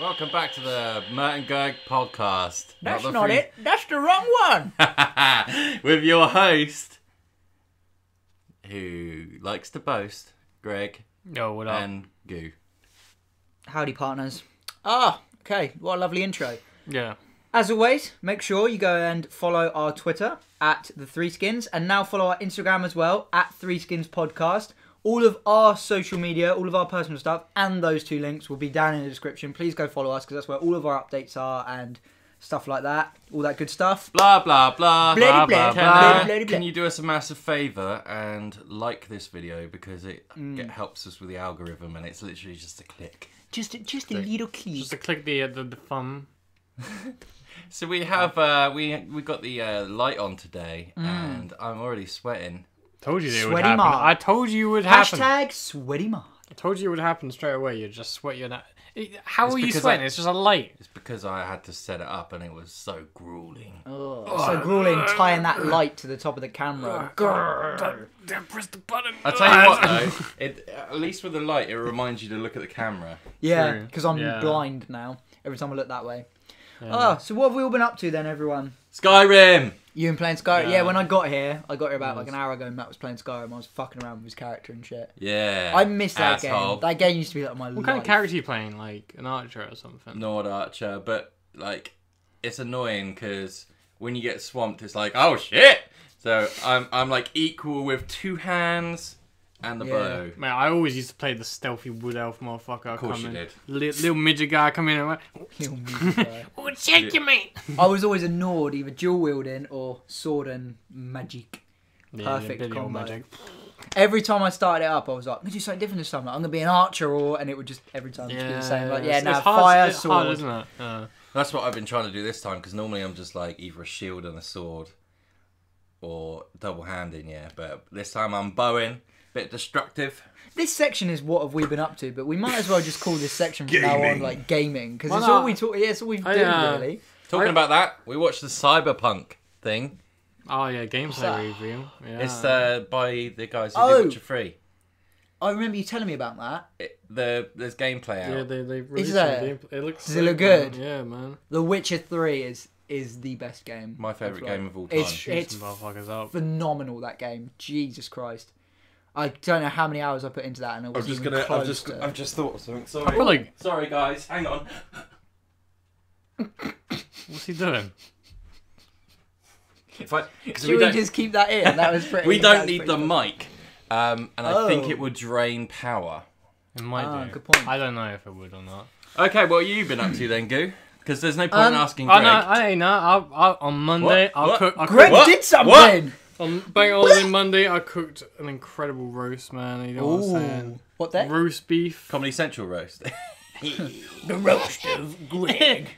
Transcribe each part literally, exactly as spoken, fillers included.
Welcome back to the Mert and Gerg podcast. That's not, not it. That's the wrong one. With your host, who likes to boast, Greg. No, what up? And Goo. Howdy, partners. Ah, okay. What a lovely intro. Yeah. As always, make sure you go and follow our Twitter at The Threeskins, and now follow our Instagram as well at Threeskins Podcast. All of our social media, all of our personal stuff, and those two links will be down in the description. Please go follow us, because that's where all of our updates are and stuff like that. All that good stuff. Blah, blah, blah. Blah, blah, blah. Can you do us a massive favour and like this video, because it, mm. it helps us with the algorithm, and it's literally just a click. Just a, just so, a little click. Just a click the, the, the thumb. So we have, uh, we, we got the uh, light on today, mm. and I'm already sweating. Told you it sweaty would happen. Mod. I told you it would happen. Hashtag sweaty mod. I told you it would happen straight away. You just sweat your... How it's are you sweating? I, it's just a light. It's because I had to set it up and it was so grueling. Oh, oh. So grueling, tying that light to the top of the camera. Don't press the button. I'll tell you what though, it, at least with the light it reminds you to look at the camera. Yeah, because I'm yeah. blind now. Every time I look that way. Yeah. Oh, so what have we all been up to then, everyone? Skyrim! You been playing Skyrim? Yeah. yeah, when I got here, I got here about nice. like an hour ago and Matt was playing Skyrim. I was fucking around with his character and shit. Yeah. I miss that asshole. game. That game used to be like my what life. What kind of character are you playing? Like an archer or something? Not an archer, but like, it's annoying because when you get swamped, it's like, oh shit! So I'm, I'm like equal with two hands and the yeah. bow. Man, I always used to play the stealthy wood elf motherfucker. Of course you did. Li little midget guy come in and went, little midget guy. Oh, check you, mate. I was always a Nord, either dual wielding or sword and magic. Yeah, Perfect yeah, combo. Magic. Every time I started it up, I was like, I'm going to do something different this time. Like, I'm going to be an archer or, and it would just, every time yeah, be the same. Like, yeah, now fire, it's sword. Hard, isn't it? Uh, That's what I've been trying to do this time, because normally I'm just like either a shield and a sword or double handing, yeah. But this time I'm bowing. Bit destructive. This section is what have we been up to, but we might as well just call this section from now on like gaming, because it's all we talk. Yeah, it's all we do uh, really. Talking I, about that, we watched the Cyberpunk thing. Oh yeah, gameplay review. Yeah. It's uh, by the guys who oh, did Witcher three. I remember you telling me about that. It, the there's gameplay out. Yeah, they they released it. It looks. Does sick, it look good? Man. Yeah, man. The Witcher three is. is the best game. My favourite game of all time. It's, it's phenomenal, that game. Jesus Christ. I don't know how many hours I put into that and I was just gonna I've just to... I've just thought of something. Sorry. Like... Sorry guys, hang on. What's he doing? If I Should we, we don't... just keep that in? That was pretty We don't need the good. mic. Um and oh. I think it would drain power. It might ah, do. Good point. I don't know if it would or not. Okay, what have you been up to then, Goo? Because there's no point um, in asking Greg. Oh, no, I ain't. No, I'll, I'll, on Monday, what? I'll what? cook. I'll Greg cook. did something! What? On Bank Holiday Monday, I cooked an incredible roast, man. You know Ooh. what I'm saying? What that? Roast beef. Comedy Central roast. The roast of Greg.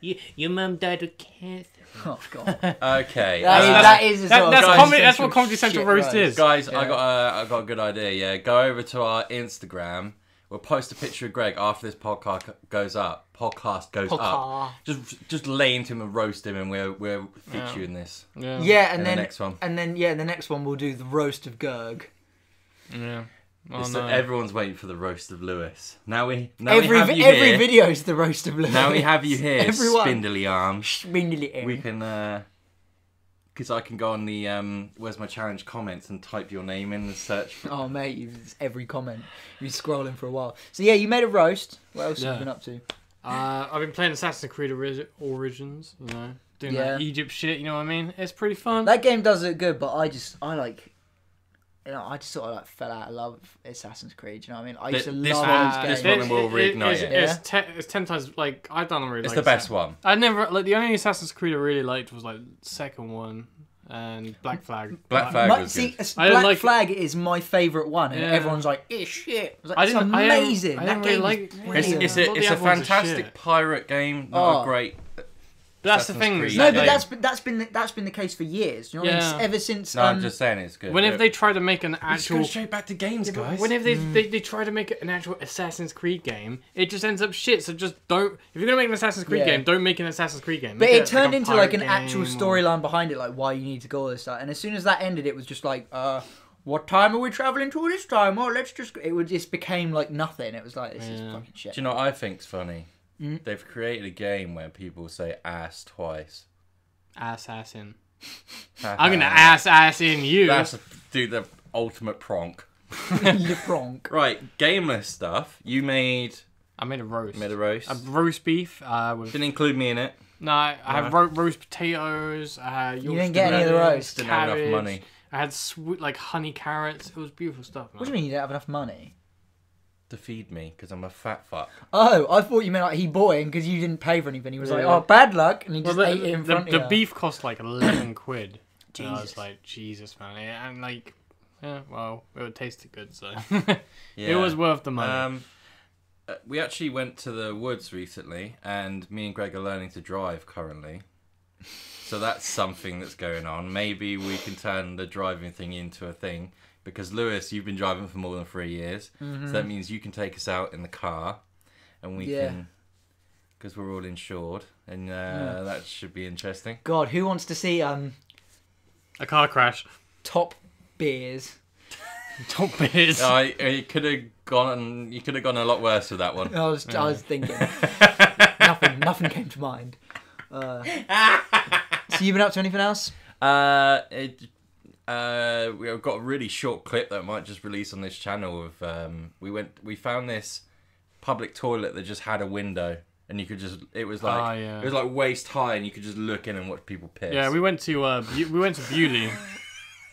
you, your mum died of cancer. Oh, God. Okay. That is a sort of... That's what Comedy Central roast is. Guys, yeah. I got a, I got a good idea, yeah. Go over to our Instagram. We'll post a picture of Greg after this podcast goes up. Podcast goes Podcar. up. Just, just lay into him and roast him, and we'll we'll feature yeah. in this. Yeah, yeah and in then the next one, and then yeah, the next one we'll do the roast of Gerg. Yeah, oh, no. the, everyone's waiting for the roast of Lewis. Now we now every we have you every here. video is the roast of Lewis. Now we have you here, Everyone. spindly arm, spindly arm. We can. Uh, Because I can go on the um, Where's My Challenge comments and type your name in and search for... Oh, mate, it's every comment. You've been scrolling for a while. So, yeah, you made a roast. What else yeah. have you been up to? Uh, I've been playing Assassin's Creed Origins, you know, doing yeah. that Egypt shit, you know what I mean? It's pretty fun. That game does look good, but I just, I like... You know, I just sort of like fell out of love with Assassin's Creed. You know what I mean? I used to this love one, those games. This one will reignite it. it, it, it, it. It's, yeah. ten, it's ten times like I don't really. It's like the best second. one. I never like the only Assassin's Creed I really liked was like second one and Black Flag. Black Flag my, was see, good. Black like Flag it. is my favourite one, and yeah. everyone's like, "Eh, shit!" I was like, I it's amazing. I I that game really is like, brilliant. It's, it's a, it's a fantastic pirate game. Not oh. a great. That's the thing. No, but game. that's that's been the, that's been the case for years. You know, yeah. I mean? ever since. No, um, I'm just saying it's good. Whenever yeah. they try to make an actual, just go straight back to games, yeah, guys. Whenever they, mm. they they try to make an actual Assassin's Creed game, it just ends up shit. So just don't. If you're gonna make an Assassin's Creed yeah. game, don't make an Assassin's Creed game. But it, it turned like into like an actual storyline or... behind it, like why you need to go all this stuff. And as soon as that ended, it was just like, uh, what time are we traveling to this time? Oh, let's just. It would just became like nothing. It was like this yeah. is fucking shit. Do you know what I think's funny? Mm. They've created a game where people say ass twice. Ass ass in. I'm gonna ass ass in you. That's do the ultimate pronk. The pronk. Right, gameless stuff. You made. I made a roast. Made a roast. A roast beef. Uh, with... Didn't include me in it. No, I no. had ro roast potatoes. Uh, Yorkshire you didn't get any of the roast. Didn't have enough money. I had sweet like honey carrots. It was beautiful stuff. Man. What do you mean you didn't have enough money? To feed me, because I'm a fat fuck. Oh, I thought you meant like he bought it because you didn't pay for anything. He was yeah. like, oh, bad luck, and he just well, the, ate it in the, front the of The beef cost like eleven quid. Jesus. And I was like, Jesus, man. And like, yeah, well, it tasted good, so yeah. It was worth the money. Um, we actually went to the woods recently, and me and Greg are learning to drive currently. So that's something that's going on. Maybe we can turn the driving thing into a thing. Because, Lewis, you've been driving for more than three years. Mm-hmm. So that means you can take us out in the car. And we yeah. can... Because we're all insured. And uh, mm. that should be interesting. God, who wants to see... um a car crash. Top beers. Top beers. No, I, I could have gone, you could have gone a lot worse with that one. I was, yeah. I was thinking. nothing, nothing came to mind. Uh, so you been up to anything else? Uh... It, Uh, we've got a really short clip that I might just release on this channel of, um, we went, we found this public toilet that just had a window and you could just, it was like, oh, yeah. it was like waist high and you could just look in and watch people piss. Yeah, we went to, uh, we went to Beaulieu.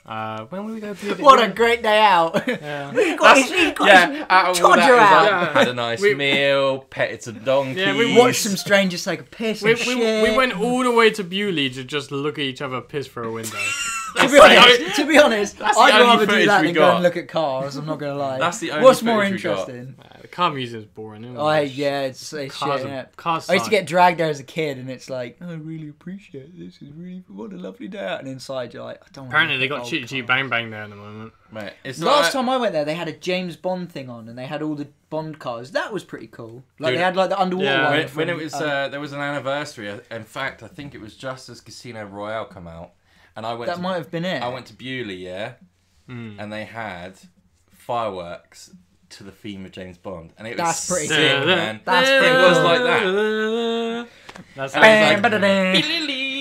Uh, when will we go to What a great day out! Yeah, we got his, we got yeah out of all that, out. Like, had a nice we, meal, petted some donkeys. Yeah, we watched some strangers take a piss. We, and we, shit. we went all the way to Beaulieu to just look at each other piss through a window. to, be honest, only, to be honest, I'd rather do that than got. go and look at cars. I'm not gonna lie. That's the only What's more interesting? Uh, the car museum's boring. Isn't it? Oh yeah, it's, it's cars shit. Are, it? cars I used to get dragged there as a kid, and it's like oh, I really appreciate this. Is really what a lovely day out. And inside you're like, I don't. Apparently they got. Chitty Chitty Bang Bang there in the moment. Right. It's Last like... time I went there, they had a James Bond thing on, and they had all the Bond cars. That was pretty cool. Like Dude, they had like the underwater yeah, one. When, from, when it was, uh, uh, there was an anniversary. In fact, I think it was just as Casino Royale come out, and I went. That to, might have been it. I went to Beaulieu, yeah, mm. and they had fireworks to the theme of James Bond, and it That's was pretty sick, cool. man. That's it pretty was cool. like that. That's Bam, like, ba-da-da.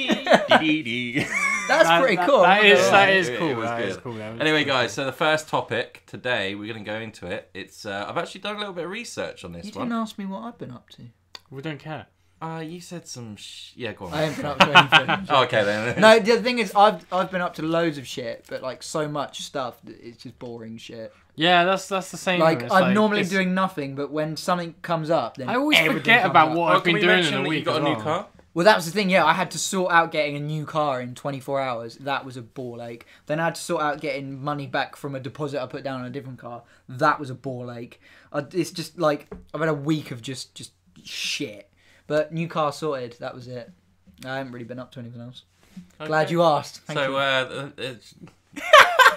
That's that, pretty that, cool. That is, that is cool. It, it that is cool. That anyway, cool. guys, so the first topic today, we're going to go into it. It's uh, I've actually done a little bit of research on this you one. You didn't ask me what I've been up to. We don't care. Uh, you said some sh... Yeah, go on. I haven't been up to anything. Oh, okay, then. No, the thing is, I've, I've been up to loads of shit, but, like, so much stuff that it's just boring shit. Yeah, that's that's the same. Like, I'm like, normally it's... doing nothing, but when something comes up, then... I always forget about up. what oh, I've been doing in a week. You got a new car? Well, that was the thing, yeah. I had to sort out getting a new car in twenty-four hours. That was a ball ache. Then I had to sort out getting money back from a deposit I put down on a different car. That was a ball ache. I, it's just like, I've had a week of just, just shit. But new car sorted, that was it. I haven't really been up to anything else. Okay. Glad you asked. Thank so, you. Uh, it's...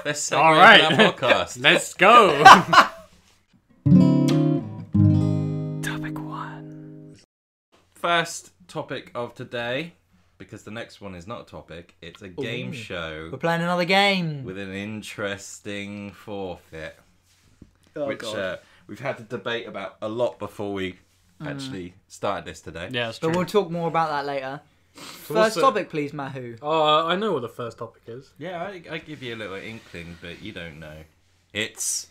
let's segue into that podcast. Let's go. Topic one. First... topic of today, because the next one is not a topic, it's a game Ooh. show. We're playing another game with an interesting forfeit, oh, which uh, we've had to debate about a lot before we mm. actually started this today. Yeah, that's true. But we'll talk more about that later. First also, topic, please, Mahu. Oh, uh, I know what the first topic is. Yeah, I, I give you a little inkling, but you don't know. It's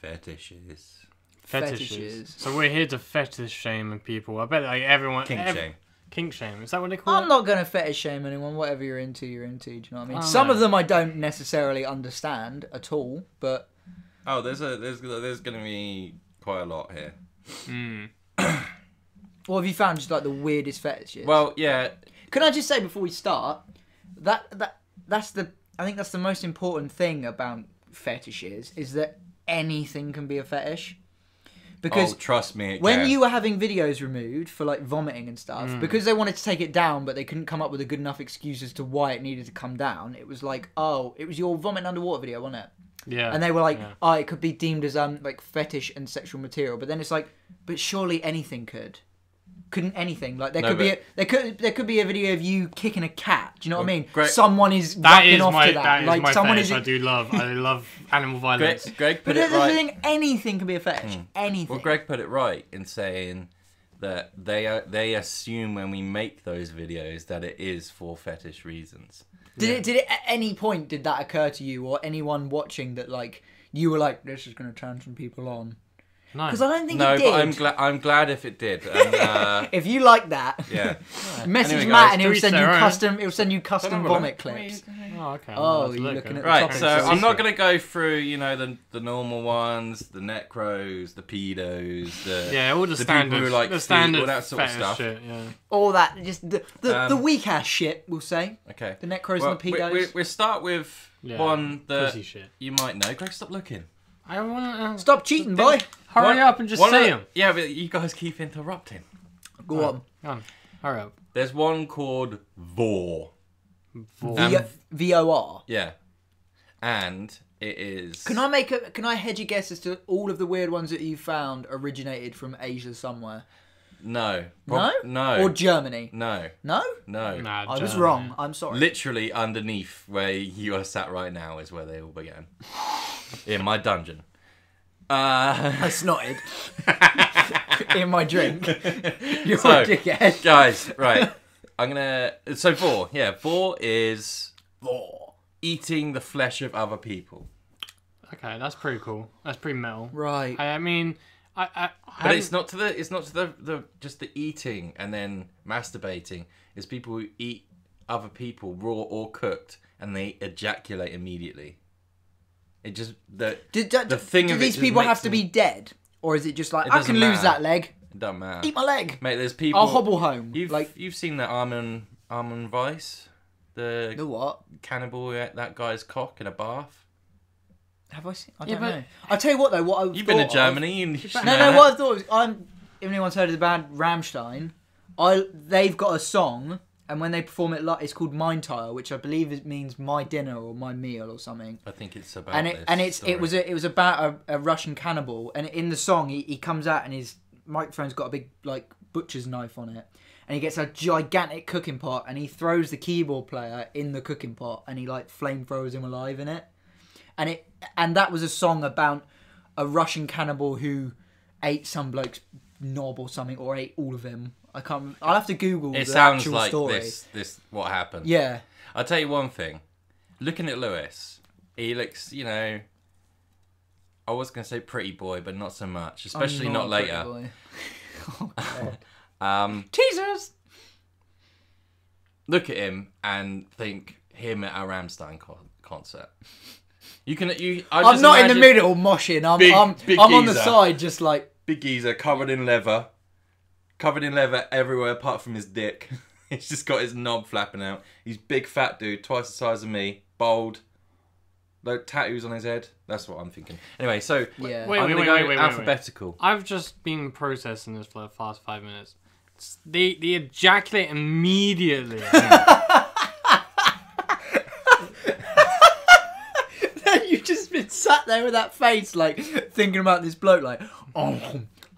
fetishes. Fetishes. fetishes. So we're here to fetish shame people. I bet like everyone... Kink ev shame. Kink shame. Is that what they call I'm it? I'm not going to fetish shame anyone. Whatever you're into, you're into. Do you know what I mean? Oh, Some no. of them I don't necessarily understand at all, but... Oh, there's a there's, there's going to be quite a lot here. Mm. What have you found just like the weirdest fetishes? Well, yeah... Can I just say before we start, that that that's the... I think that's the most important thing about fetishes, is that anything can be a fetish. Because oh, trust me, it when can. you were having videos removed for like vomiting and stuff, mm. because they wanted to take it down, but they couldn't come up with a good enough excuse as to why it needed to come down. It was like, oh, it was your vomiting underwater video, wasn't it? Yeah. And they were like, yeah. oh, it could be deemed as um like fetish and sexual material, but then it's like, but surely anything could. couldn't anything. Like there no, could be a, there could there could be a video of you kicking a cat. Do you know well, what I mean? Greg, someone is whacking is off my, to that. That is like my someone fetish. Is. I do love. I love animal violence. Greg, Greg put but it right. Thing, anything can be a fetish. Hmm. Anything. Well, Greg put it right in saying that they are, they assume when we make those videos that it is for fetish reasons. Did yeah. it? Did it at any point? Did that occur to you or anyone watching that like you were like this is going to turn some people on? No, because I don't think no, it did. No, but I'm glad. I'm glad if it did. And, uh, if you like that, yeah, right. Message anyway, Matt guys, and he'll send you custom. He'll send you custom vomit clips. Oh, okay. Oh, you're looking at right. So I'm not going to go through, you know, the the normal ones, the necros, the pedos, the yeah, all the, the standard, who like the standard, all that sort of stuff. Shit, yeah. All that just the the, um, the weak ass shit. We'll say. Okay. The necros well, and the pedos. We, we, we'll start with yeah, one that shit. You might know. Greg, stop looking. I want to stop cheating, boy. Hurry one, up and just say them. Yeah, but you guys keep interrupting. Go on. Go on. Hurry up. There's one called Vor. Vor. V O R. Yeah. And it is... Can I make a... Can I hedge a guess as to all of the weird ones that you found originated from Asia somewhere? No. No? No. Or Germany? No. No? No. Nah, I was wrong. I'm sorry. Literally underneath where you are sat right now is where they all began. In my dungeon. Uh, I snorted in my drink. You're so, a dickhead. Guys, right. I'm going to... So, vor. Yeah, vor is... Vor. Eating the flesh of other people. Okay, that's pretty cool. That's pretty metal. Right. I, I mean... I, I, I but it's not to the... It's not to the, the... Just the eating and then masturbating. It's people who eat other people, raw or cooked, and they ejaculate immediately. It just the did, the thing do of these people have to be dead, or is it just like it I can matter. lose that leg? It doesn't matter. Eat my leg, mate. There's people. I'll hobble home. You've, like you've seen the Armin Armin Weiss, the the what cannibal who ate that guy's cock in a bath. Have I seen? I don't yeah, know. I tell you what though, what I you've been to Germany of, and no, no. What I thought was, I'm if anyone's heard of the band Rammstein, I they've got a song. And when they perform it, it's called Mein Teil, which I believe it means my dinner or my meal or something. I think it's about and it this and it's story. it was a, it was about a, a Russian cannibal, and in the song he, he comes out and his microphone's got a big like butcher's knife on it, and he gets a gigantic cooking pot and he throws the keyboard player in the cooking pot and he like flame throws him alive in it, and it and that was a song about a Russian cannibal who ate some bloke's knob or something or ate all of him. I can't. I'll have to Google. It the sounds actual like story. this. This what happened. Yeah. I'll tell you one thing. Looking at Lewis, he looks. You know, I was gonna say pretty boy, but not so much. Especially I'm not, not later. Boy. Oh, God. um, Jesus. Look at him and think him at a Rammstein co concert. You can. You. I I'm not in the middle moshing. I'm. Big, I'm. Big I'm on the side, just like big geezer covered in leather. Covered in leather everywhere apart from his dick. He's just got his knob flapping out. He's big fat dude, twice the size of me. Bald. No tattoos on his head. That's what I'm thinking. Anyway, so yeah. wait, I'm wait, wait, go wait, wait, alphabetical. Wait, wait. I've just been processing this for the past five minutes. It's the the ejaculate immediately. You've just been sat there with that face, like thinking about this bloke, like oh.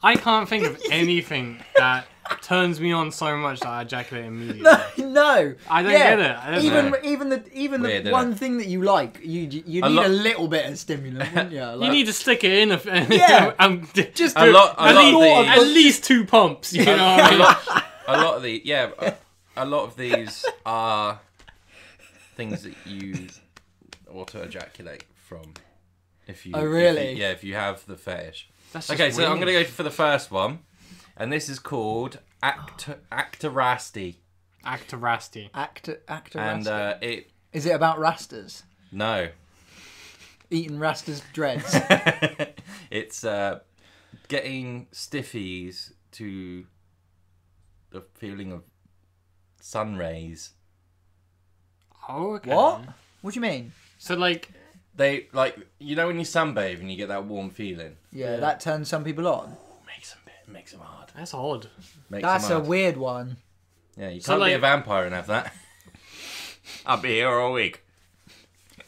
I can't think of anything that turns me on so much that I ejaculate immediately. No, no. I don't yeah. get it. I don't even know. even the even Weird, the one it? thing that you like, you you a need a little bit of stimulant, wouldn't you? Like, you need to stick it in. A, yeah, um, just a lot, a at, lot least, of the, at least two pumps. You know, a, a, lot, a lot of the yeah, a, a lot of these are things that you auto ejaculate from. If you oh really if you, yeah if you have the fetish. Okay, so weird. I'm going to go for the first one, and this is called Actor Actorasty. Actorasty. Actor Actorasty. And uh, it is it about rastas? No. Eating rastas dreads. It's uh, getting stiffies to the feeling of sun rays. Oh, okay. What? What do you mean? So like. They, like, you know when you sunbathe and you get that warm feeling? Yeah, yeah. That turns some people on. Ooh, makes them, makes them hard. That's odd. Makes That's a hard. weird one. Yeah, you so can't like, be a vampire and have that. I'll be here all week.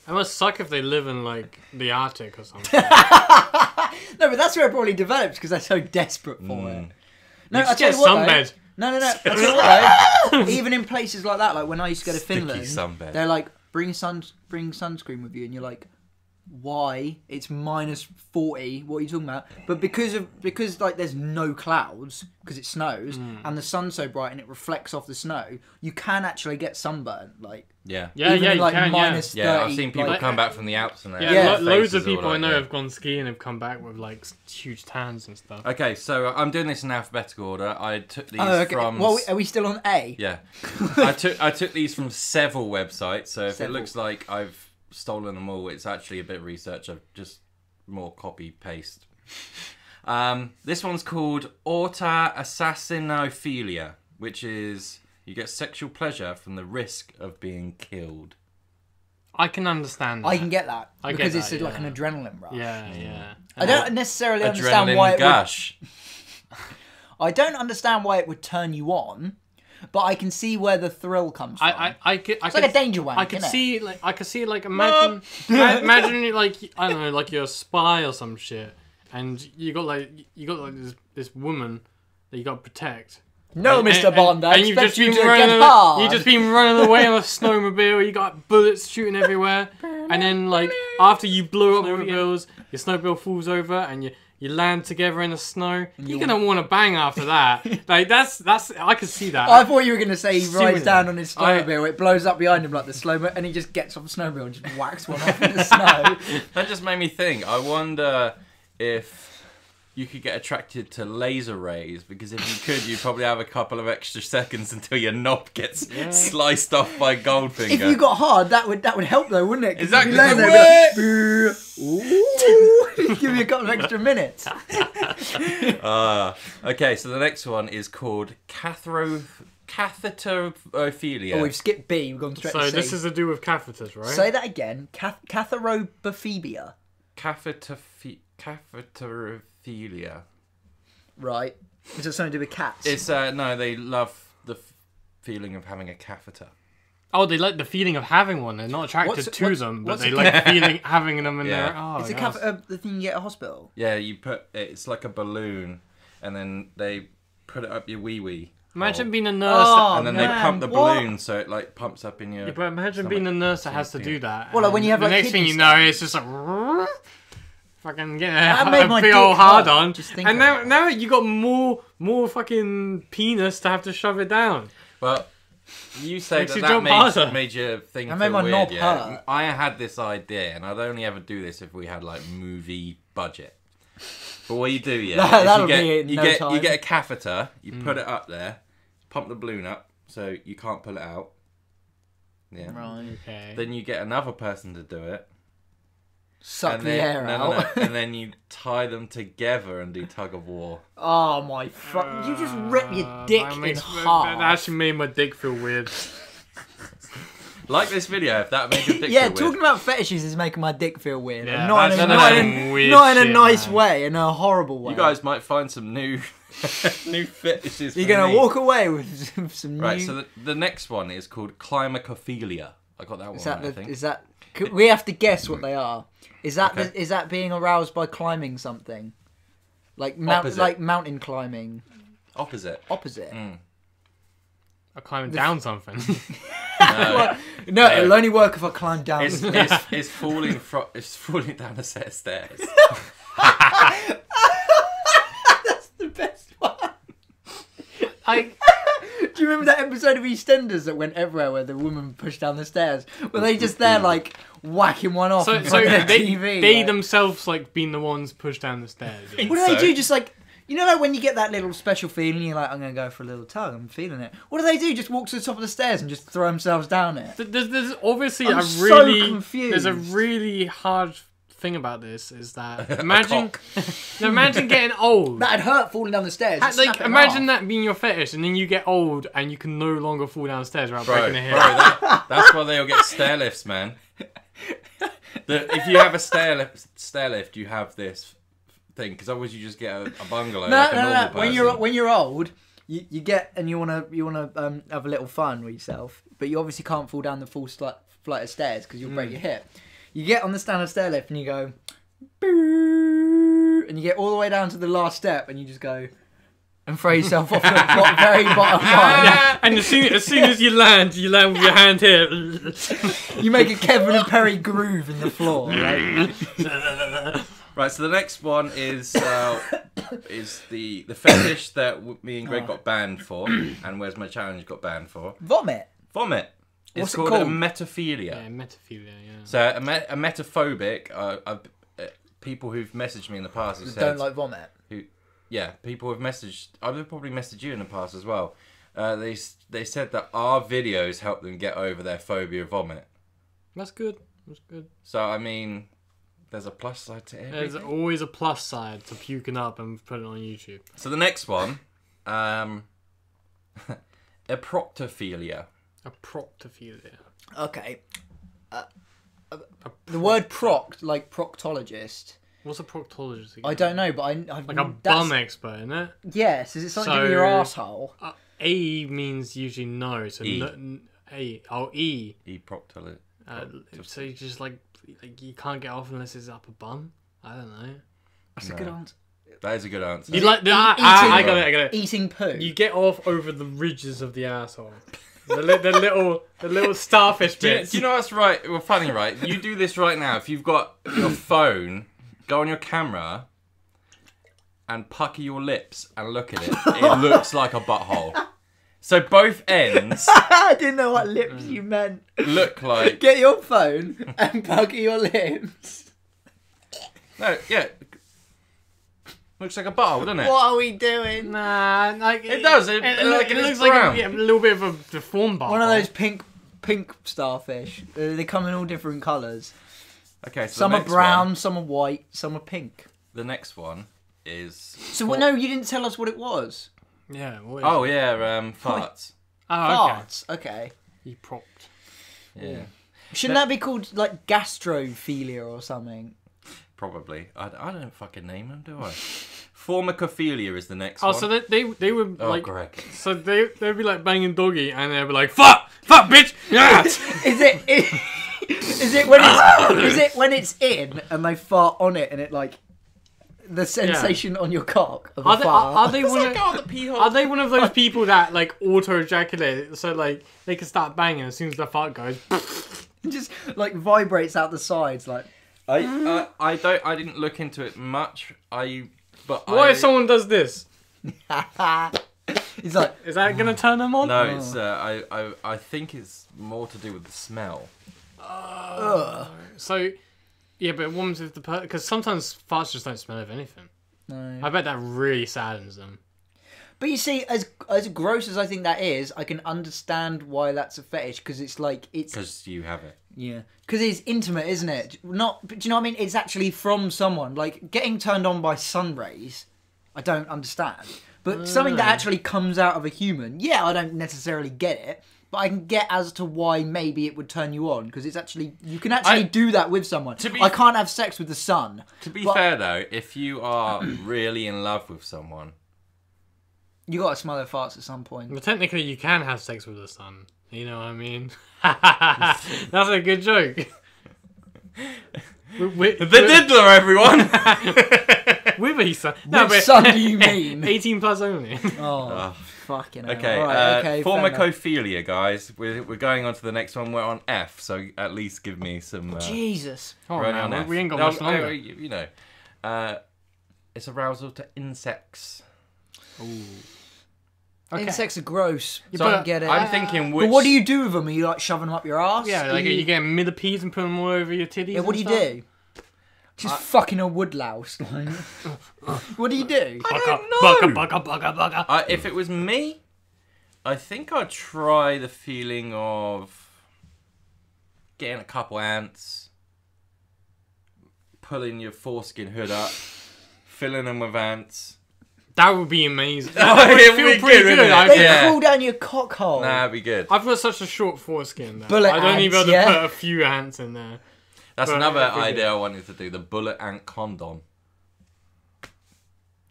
It must suck if they live in, like, the Arctic or something. No, but that's where it probably develops because they're so desperate for mm. it. No, you just I get sunbed. No, no, no. That's all right. Even in places like that, like when I used to go to Sticky Finland, sunbed. They're like, bring sun, bring sunscreen with you, and you're like, why? It's minus forty. What are you talking about? But because of because like there's no clouds because it snows mm. and the sun's so bright and it reflects off the snow, you can actually get sunburn. Like yeah, yeah, yeah, like you can, minus yeah. thirty, yeah, I've seen people like, come back from the Alps and yeah, yeah. Lo loads of people I know like, have gone skiing and have come back with like huge tans and stuff. Okay, so I'm doing this in alphabetical order. I took these oh, okay. from. Well, are we still on A? Yeah, I took I took these from several websites. So if several. It looks like I've stolen them all, it's actually a bit of research. I've just more copy paste. Um, this one's called Orta Assassinophilia, which is you get sexual pleasure from the risk of being killed. I can understand that. I can get that. I because get it's that, like yeah. an adrenaline rush. Yeah, yeah. I don't necessarily understand why it gush. Would... I don't understand why it would turn you on. But I can see where the thrill comes from. I, I, I could, it's I like could, a danger wank, I could isn't see, it? Like, I could see, like, imagine, imagine, like, I don't know, like you're a spy or some shit, and you got like, you got like this this woman that you got to protect. No, and, Mister Bond, I and, and you've just you been running, away, you've just been running away on a snowmobile. You got bullets shooting everywhere, and then like after you blow up snowmobiles, your snowmobile falls over, and you. You land together in the snow. You're gonna want to bang after that. Like that's that's. I could see that. I thought you were gonna say he rides Seriously. down on his snowmobile. I, it blows up behind him like the slow-mo, and he just gets off the snowmobile and just whacks one off in the snow. That just made me think. I wonder if you could get attracted to laser rays, because if you could, you'd probably have a couple of extra seconds until your knob gets yeah. sliced off by Goldfinger. If you got hard, that would that would help though, wouldn't it? Exactly. There, like, ooh. Give me a couple of extra minutes. uh, okay, so the next one is called cathro catheterophilia. Oh, we've skipped B. We've gone straight so to C. So this is to do with catheters, right? Say that again. Cath catheterophobia. Cathetophi catheterophilia. Philia. Right. Is it something to do with cats? It's uh no, they love the f feeling of having a catheter. Oh, they like the feeling of having one. They're not attracted what's, to what, them, but they like feeling having them in yeah. their. Oh, it's a catheter, the thing you get at a hospital. Yeah, you put it's like a balloon, and then they put it up your wee wee. Imagine hole. being a nurse, oh, and then man. they pump the balloon, what? so it like pumps up in your. Yeah, but imagine being a nurse that has to do that. Well, like when you have the like next thing you know, it's just like. Fucking get yeah, a big old hard on, just and now that. now you got more more fucking penis to have to shove it down. Well, you say that, you that made, made your thing I feel made my weird. Yeah, hurt. I had this idea, and I'd only ever do this if we had like movie budget. But what you do, yeah, that, you get you, no get you get a catheter, you mm. put it up there, pump the balloon up, so you can't pull it out. Yeah. Right. Okay. Then you get another person to do it. Suck and the then, air no, out. No, no. And then you tie them together and do tug of war. Oh my fuck. Uh, you just rip your dick in makes, half. That actually made my dick feel weird. Like this video, if that made your dick yeah, feel weird. Yeah, talking about fetishes is making my dick feel weird. Yeah, not in a, not in, weird not in a nice man. way, in a horrible way. You guys might find some new new fetishes. You're going to walk away with some, some right, new... Right, so the, the next one is called climacophilia. I got that one, is that right, the, I think. Is that... We have to guess what they are. Is that okay. the, is that being aroused by climbing something, like mount, like mountain climbing? Opposite. Opposite. Mm. I climb the down something. no, no, it'll only work if I climb down. It's, it's, it's falling from. It's falling down a set of stairs. That's the best one. I. Do you remember that episode of EastEnders that went everywhere where the woman pushed down the stairs? Were they just there, like, whacking one off so, so their they, T V? They like? themselves, like, being the ones pushed down the stairs. What do so. they do? Just, like, you know, like, when you get that little special feeling, you're like, I'm going to go for a little tug, I'm feeling it. What do they do? Just walk to the top of the stairs and just throw themselves down it? There's, there's obviously I'm a really... so confused. There's a really hard... thing about this is that imagine imagine getting old. That'd hurt falling down the stairs. At, like imagine off. that being your fetish, and then you get old and you can no longer fall down the stairs without bro, breaking a hip. That, that's why they'll get stair lifts, man. The, if you have a stair lift, stair lift, you have this thing because otherwise you just get a, a bungalow. No, like no, a normal no. Person. When you're when you're old, you, you get and you wanna you wanna um, have a little fun with yourself, but you obviously can't fall down the full flight of stairs because you'll mm. break your hip. You get on the standard stair lift and you go, and you get all the way down to the last step and you just go, and throw yourself off the bottom, very bottom line. Yeah. And as soon, as soon as you land, you land with your hand here. You make a Kevin and Perry groove in the floor. Right, right, so the next one is uh, is the, the fetish that me and Greg oh. got banned for, and Where's My Challenge got banned for. Vomit. Vomit. It's What's called, it called a metaphilia. Yeah, metaphilia, yeah. So a, me a metaphobic, uh, uh, people who've messaged me in the past who said, don't like vomit. Who, yeah, people have messaged, I've probably messaged you in the past as well. Uh, they they said that our videos helped them get over their phobia of vomit. That's good. That's good. So, I mean, there's a plus side to everything. There's always a plus side to puking up and putting it on YouTube. So the next one, um, Eproctophilia. Eproctophilia. Okay. Uh, a, a the word proct, like proctologist. What's a proctologist again? I don't know, but I... I've, like a bum expert, isn't it? Yes, is it something so, in your arsehole? Uh, A means usually no, so E. No, A, oh, E. E proctologist. Uh, so you just like, like, you can't get off unless it's up a bum? I don't know. That's no. a good answer. That is a good answer. You like the, e I, eating, I, I got it, I got it. Eating poo. You get off over the ridges of the arsehole. The, li the little, the little starfish bits. Do you, do you know what's right? Well, funny, right? You do this right now. If you've got your phone, go on your camera and pucker your lips and look at it. It looks like a butthole. So both ends. I didn't know what lips you meant. Look like. Get your phone and pucker your lips. No, yeah. Looks like a bottle, doesn't it? What are we doing? Nah, like it does. It, it, it, like, it, it looks brown. like a, yeah, a little bit of a deformed bottle. One of those pink, pink starfish. Uh, they come in all different colours. Okay, so some the next are brown, one, some are white, some are pink. The next one is. So what? No, you didn't tell us what it was. Yeah. What is oh it? yeah, um, farts. Oh, farts. Okay. okay. You propped. Yeah. yeah. Shouldn't no. that be called like gastrophilia or something? Probably. I, I don't fucking name them, do I? Formicophilia is the next oh, one. Oh, so they, they, they were oh, like... Greg. So they, they'd be like banging doggy and they'd be like, fuck! Fuck, bitch! Yeah! is, is, it, is, is, it when it's, is it when it's in and they fart on it and it like... The sensation yeah. on your cock of are a they, fart? Are, are, they one like, of, oh, the pee hole. Are they one of those people that like auto-ejaculate so like they can start banging as soon as the fart goes? It just like vibrates out the sides like... I uh, I don't I didn't look into it much. I but what I, if someone does this? It's like is that gonna turn them on? No, oh. it's uh, I I I think it's more to do with the smell. Uh, so yeah, but ones with the because sometimes farts just don't smell of anything. No, I bet that really saddens them. But you see, as as gross as I think that is, I can understand why that's a fetish because it's like it's because you have it. Yeah, because it's intimate, isn't it? Not, do you know what I mean? It's actually from someone. Like getting turned on by sun rays, I don't understand. But uh. something that actually comes out of a human, yeah, I don't necessarily get it. But I can get as to why maybe it would turn you on because it's actually you can actually I, do that with someone. To be, I can't have sex with the sun. To be but, fair though, if you are really in love with someone. You got to smell their farts at some point. Well, technically, you can have sex with the sun. You know what I mean? That's a good joke. we, we, the Diddler, everyone! With a sun. No, Which sun do you mean? eighteen plus only. Oh, oh. fucking hell. Okay, right, uh, okay formicophilia, guys. We're, we're going on to the next one. We're on F, so at least give me some... Uh, Jesus. Oh, man, on we, we ain't got no, much longer. No, you know, uh, it's arousal to insects. Ooh. Okay. Insects are gross. You so don't get it. I'm thinking which... But what do you do with them? Are you like shoving them up your ass? Yeah, like you, you get millipedes and put them all over your titties. Yeah, what do you stuff? do? Just I... fucking a woodlouse. What do you do? I don't know. Bugger, bugger, bugger, bugger. Uh, if it was me, I think I'd try the feeling of getting a couple ants, pulling your foreskin hood up, filling them with ants. That would be amazing. That would feel pretty good. good They'd yeah. pull down your cockhole. Nah, that'd be good. I've got such a short foreskin though. Bullet I don't ants, even yeah? put a few ants in there. That's but another idea good. I wanted to do, the bullet ant condom.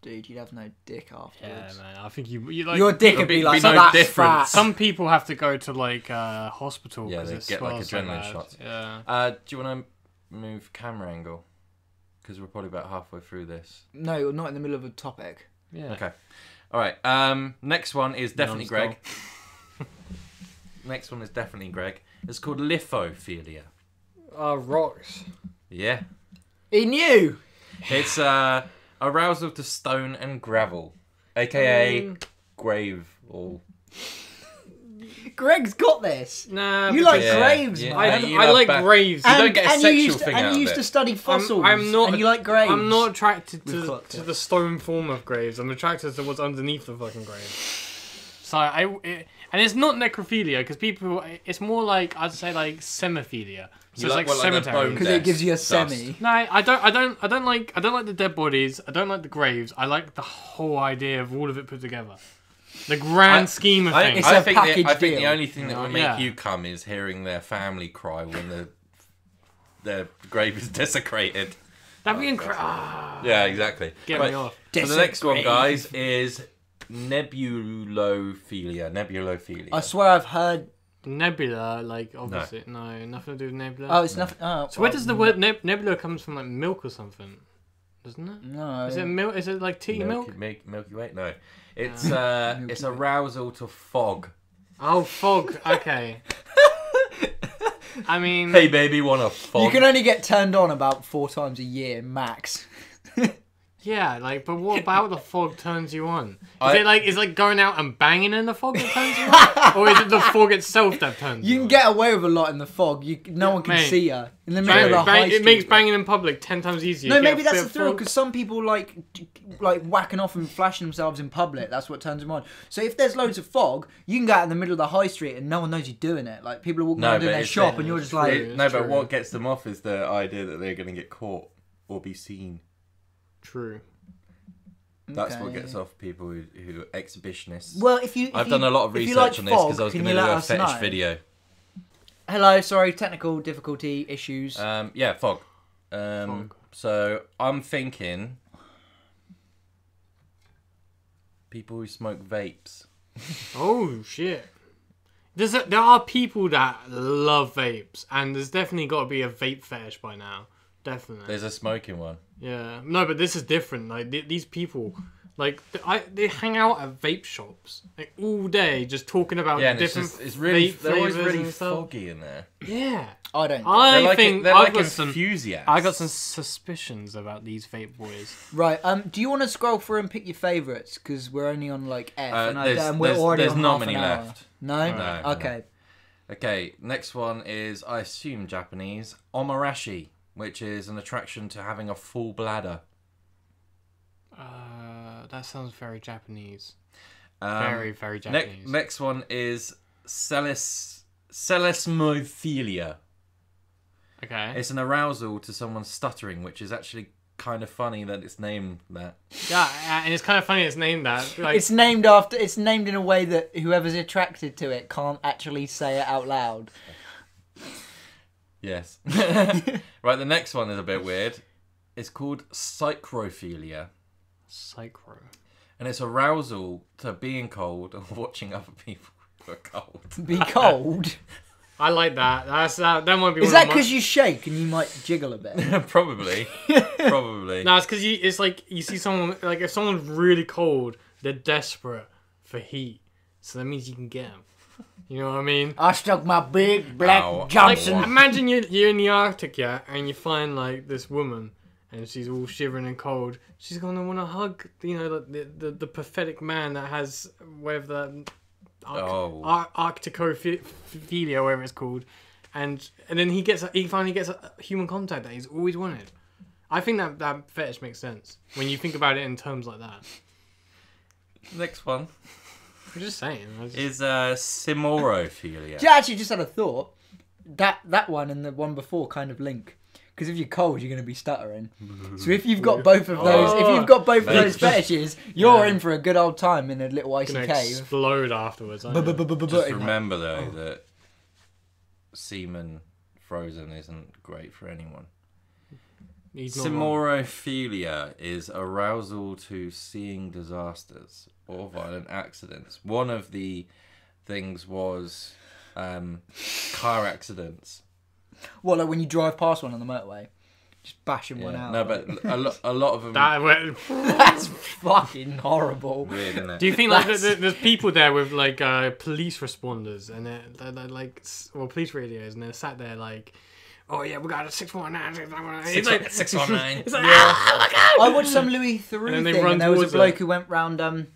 Dude, you'd have no dick afterwards. Yeah, man. I think you... you like, your dick would be, be like, be no that's difference. Some people have to go to, like, uh, hospital. Yeah, they get, like, adrenaline shots. Yeah. Uh, do you want to move camera angle? Because we're probably about halfway through this. No, not in the middle of a topic. Yeah. Okay. All right. Um, next one is definitely Non-stop. Greg. Next one is definitely Greg. It's called lithophilia. Uh, rocks. Yeah. He knew. It's uh, arousal to stone and gravel, aka um, grave all. Greg's got this. Nah, you like yeah, graves. Yeah. I, no, you I like back. graves. And, you don't get a and sexual you used to, thing and out And you used of it. to study fossils. I'm, I'm not. And you like graves. I'm not attracted to, to the stone form of graves. I'm attracted to what's underneath the fucking grave. So I, it, and it's not necrophilia because people. It's more like I'd say like semiphilia. So you it's like, like cemetery because like it gives you a semi. Dust. No, I don't. I don't. I don't like. I don't like the dead bodies. I don't like the graves. I like the whole idea of all of it put together. The grand I, scheme of I, things. It's I, a think package the, I think deal. the only thing that will make yeah. you come is hearing their family cry when the their grave is desecrated. That'd be incredible. Oh, yeah, exactly. Get right. me off. So the next one, guys, is nebulophilia. Nebulophilia. I swear I've heard nebula. Like obviously, no, no nothing to do with nebula. Oh, it's no. nothing. Oh, so where does the word neb nebula comes from? Like milk or something, doesn't it? No. Is it milk? Is it like tea milk? Milk? Milk milky Way? No. It's uh, it's arousal to fog. Oh, fog. Okay. I mean, hey baby, want a fog? You can only get turned on about four times a year max. Yeah, like, but what about the fog turns you on? Is I... it like is it like going out and banging in the fog that turns you on, or is it the fog itself that turns you? You can on? get away with a lot in the fog. You no yeah, one can mate, see you in the middle bang, of the bang, high It street, makes banging in public ten times easier. No, you maybe that's the thrill because some people like like whacking off and flashing themselves in public. That's what turns them on. So if there's loads of fog, you can go out in the middle of the high street and no one knows you're doing it. Like people are walking no, around in their shop, it, and you're just like it, no. True. But what gets them off is the idea that they're going to get caught or be seen. True. That's okay. what gets off people who, who are exhibitionists. Well, if you, if I've you, done a lot of research like on this because I was going to do a fetish know? video. Hello, sorry, technical difficulty issues. Um, yeah, fog. Um, fog. So I'm thinking people who smoke vapes. Oh shit! There's a, there are people that love vapes, and there's definitely got to be a vape fetish by now. Definitely. There's a smoking one. Yeah. No, but this is different. Like, th these people, like, th I, they hang out at vape shops like, all day just talking about yeah, different it's, just, it's really, vape they're always really foggy in there. Yeah. I don't I like think... A, they're I've like got some, I got some suspicions about these vape boys. Right. Um. Do you want to scroll through and pick your favourites? Because we're only on, like, F. Uh, and I, um, we're there's, already there's on not many left. No? No. Okay. No. Okay. Next one is, I assume, Japanese. Omarashi. Which is an attraction to having a full bladder. Uh, that sounds very Japanese. Um, very, very Japanese. Ne next one is celis celismophilia. Okay. It's an arousal to someone stuttering, which is actually kind of funny that it's named that. Yeah, and it's kind of funny it's named that. Like, it's named after. It's named in a way that whoever's attracted to it can't actually say it out loud. Yes. Right, the next one is a bit weird. It's called psychrophilia. Psychro. And it's arousal to being cold and watching other people who are cold. Be cold? I like that. That's uh, that might be. Is that because you shake and you might jiggle a bit? Probably. Probably. No, it's because you. It's like you see someone. Like if someone's really cold, they're desperate for heat. So that means you can get them. You know what I mean? I stuck my big black Ow, Johnson. Like, imagine you're, you're in the Arctic, yeah, and you find like this woman, and she's all shivering and cold. She's gonna want to hug, you know, like, the, the the pathetic man that has whatever that arc, oh. ar arcticophilia, whatever it's called, and and then he gets he finally gets a human contact that he's always wanted. I think that that fetish makes sense when you think about it in terms like that. Next one. I'm just saying. Just... Is uh, simorophilia. Yeah, I actually just had a thought. That that one and the one before kind of link. Because if you're cold, you're going to be stuttering. So if you've got both of those, oh, if you've got both of those just, fetishes, you're yeah. in for a good old time in a little icy cave. Explode afterwards. Aren't you? Just remember though oh. that semen frozen isn't great for anyone. Simorophilia is arousal to seeing disasters or violent accidents. One of the things was um, car accidents. Well, like when you drive past one on the motorway. Just bashing yeah. one out. No, but a lot, a lot of them. That, that's fucking horrible. Weird, isn't it? Do you think like there's, there's people there with like uh, police responders and they're, they're, they're like, well, police radios, and they're sat there like, oh yeah, we got a six one nine. It's like six one nine. It's like, yeah. Oh my god. I watched some Louis Theroux and thing, and there was a bloke it. who went round um,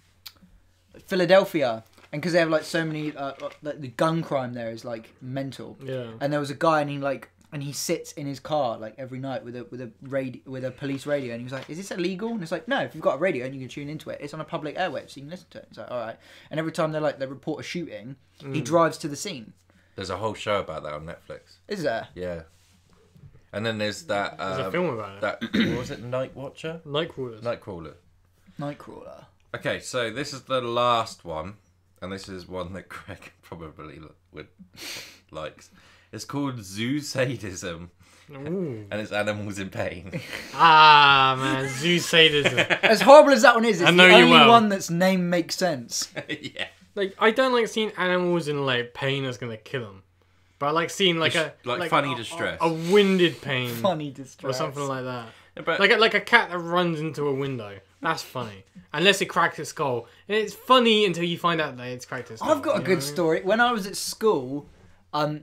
Philadelphia. And because they have like so many, uh, like, the gun crime there is like mental. Yeah. And there was a guy, and he like, and he sits in his car like every night with a with a radio, with a police radio, and he was like, "Is this illegal?" And it's like, "No, if you've got a radio and you can tune into it, it's on a public airwave, so you can listen to it." It's like, all right. And every time they like they report a shooting, mm. he drives to the scene. There's a whole show about that on Netflix. Is there? Yeah. And then there's that. Um, there's a film about it. That what was it? Night Watcher. Nightcrawler. Nightcrawler. Nightcrawler. Okay, so this is the last one. And this is one that Greg probably would likes. It's called Zoo Sadism. Ooh. And it's Animals in Pain. Ah, man, Zoo Sadism. As horrible as that one is, it's the only well. one that's name makes sense. Yeah. Like, I don't like seeing animals in, like, pain that's going to kill them. But I like seeing, like, Dis a... Like, like funny a, distress. A, a winded pain. Funny distress. Or something like that. Yeah, but like, a, like a cat that runs into a window. That's funny. Unless it cracks its skull. And it's funny until you find out that it's cracked its skull. I've got a good story. When I was at school, um,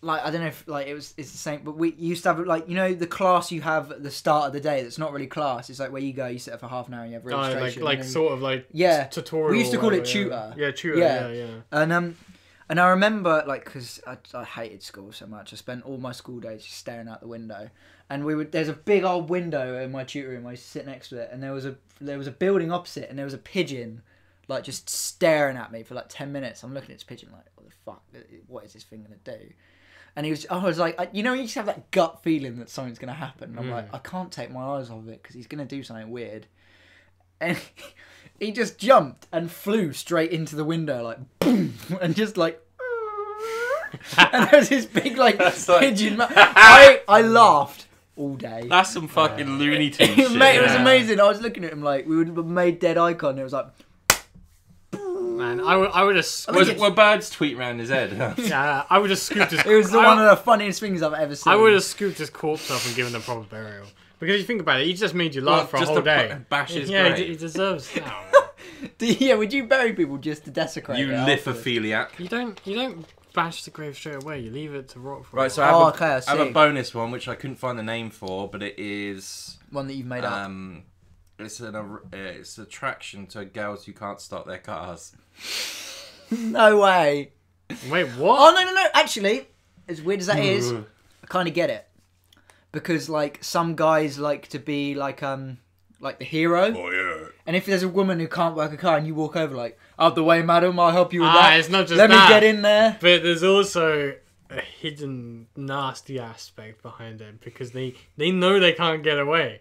like, I don't know if, like, it was, it's the same, but we used to have, like, you know, the class you have at the start of the day that's not really class. It's like where you go, you sit there for half an hour and you have registration. Oh, like, like sort of, like, yeah. tutorial. We used to call it tutor. Yeah, tutor, yeah, yeah. yeah. And, um... And I remember, like, because I, I hated school so much. I spent all my school days just staring out the window. And we would, there's a big old window in my tutor room. I used to sit next to it. And there was a there was a building opposite. And there was a pigeon, like, just staring at me for, like, ten minutes. I'm looking at this pigeon like, what the fuck? What is this thing going to do? And he was, I was like, I, you know, you just have that gut feeling that something's going to happen. And I'm mm. like, I can't take my eyes off it because he's going to do something weird. And he just jumped and flew straight into the window, like, boom, and just like, and there's this big, like, that's pigeon. Like... I, I laughed all day. That's some fucking yeah. Looney Tunes shit. Mate, it was amazing. I was looking at him like, we would have made dead icon. And it was like, man, I would, I would have. Was, were birds tweet round his head? Huh? Yeah, I would have scooped his. It was the I, one of the funniest things I've ever seen. I would have scooped his corpse up and given him proper burial. Because you think about it, he just made you laugh well, for just a whole a day. Bash his yeah, he, he deserves that. Yeah, would you bury people just to desecrate? You lithophiliac. You don't. You don't bash the grave straight away. You leave it to rot for. Right. A so I have, oh, a, okay, I I have a bonus one which I couldn't find the name for, but it is one that you've made um, up. It's an uh, it's an attraction to girls who can't start their cars. No way. Wait, what? Oh no no no! Actually, as weird as that is, I kind of get it. Because like some guys like to be like um like the hero. Oh yeah. And if there's a woman who can't work a car and you walk over like, out the way, madam, I'll help you with ah, that. It's not just Let that. me get in there. But there's also a hidden nasty aspect behind it because they they know they can't get away.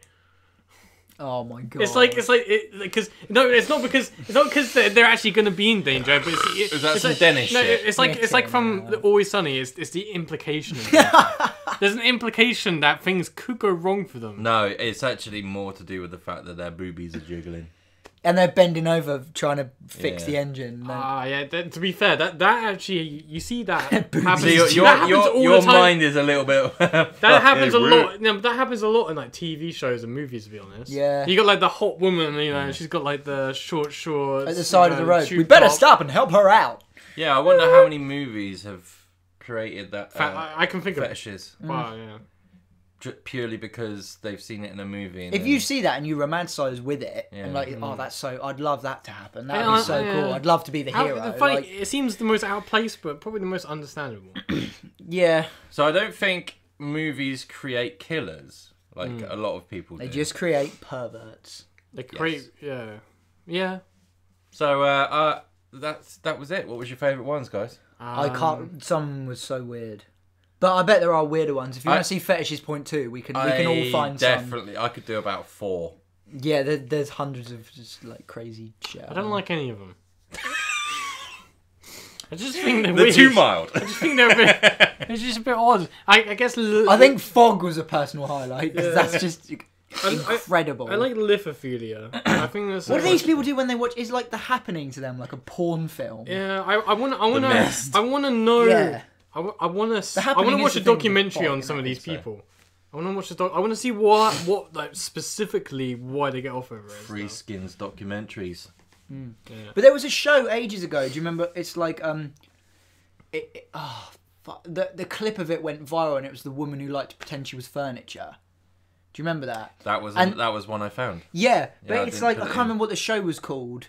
Oh my god! It's like it's like because it, no, it's not because it's not because they're, they're actually going to be in danger. But it's, it, Is that it's some like, Danish no, shit? It's like it's like from the Always Sunny. It's it's the implication. Of that. There's an implication that things could go wrong for them. No, it's actually more to do with the fact that their boobies are jiggling. And they're bending over trying to fix yeah. the engine. Ah, yeah. That, to be fair, that that actually you see that happens. So your your, that happens your, all your the time. mind is a little bit. That happens a lot. No, that happens a lot in like T V shows and movies. To be honest, yeah. You got like the hot woman, you know, and she's got like the short shorts at the side you know, of the road. We better top. stop and help her out. Yeah, I wonder how many movies have created that. Fact, uh, I can think fetishes. of fetishes. Wow, yeah. Purely because they've seen it in a movie. And if then... you see that and you romanticize with it, yeah. and like, mm. oh, that's so. I'd love that to happen. That'd yeah, be so yeah. cool. I'd love to be the How, hero. The funny, like... It seems the most out of place, but probably the most understandable. Yeah. So I don't think movies create killers like mm. a lot of people do. They just create perverts. They create, yes. yeah, yeah. So uh, uh, that's that was it. What was your favorite ones, guys? Um... I can't. Some was so weird. But I bet there are weirder ones. If you I, want to see fetishes point two, we can I we can all find definitely, some. Definitely, I could do about four. Yeah, there, there's hundreds of just like crazy shit. I don't like any of them. I just think they're, they're weird. Too mild. I just think they're a bit. It's just a bit odd. I, I guess. I think fog was a personal highlight. Yeah. That's just. Incredible. I, I, I like lithophilia. I think that's what do these people do when they watch? Is like the happening to them, like a porn film. Yeah, I I want I want to I want to know. Yeah. I, I want to. I want to watch a documentary on some of these people. I want to watch the doc. I want to see what, what like, specifically why they get off over it. Threeskins documentaries. Mm. Yeah. But there was a show ages ago. Do you remember? It's like um, it, it oh fuck. the the clip of it went viral, and it was the woman who liked to pretend she was furniture. Do you remember that? That was and, that was one I found. Yeah, but yeah, it's I like I can't remember what the show was called.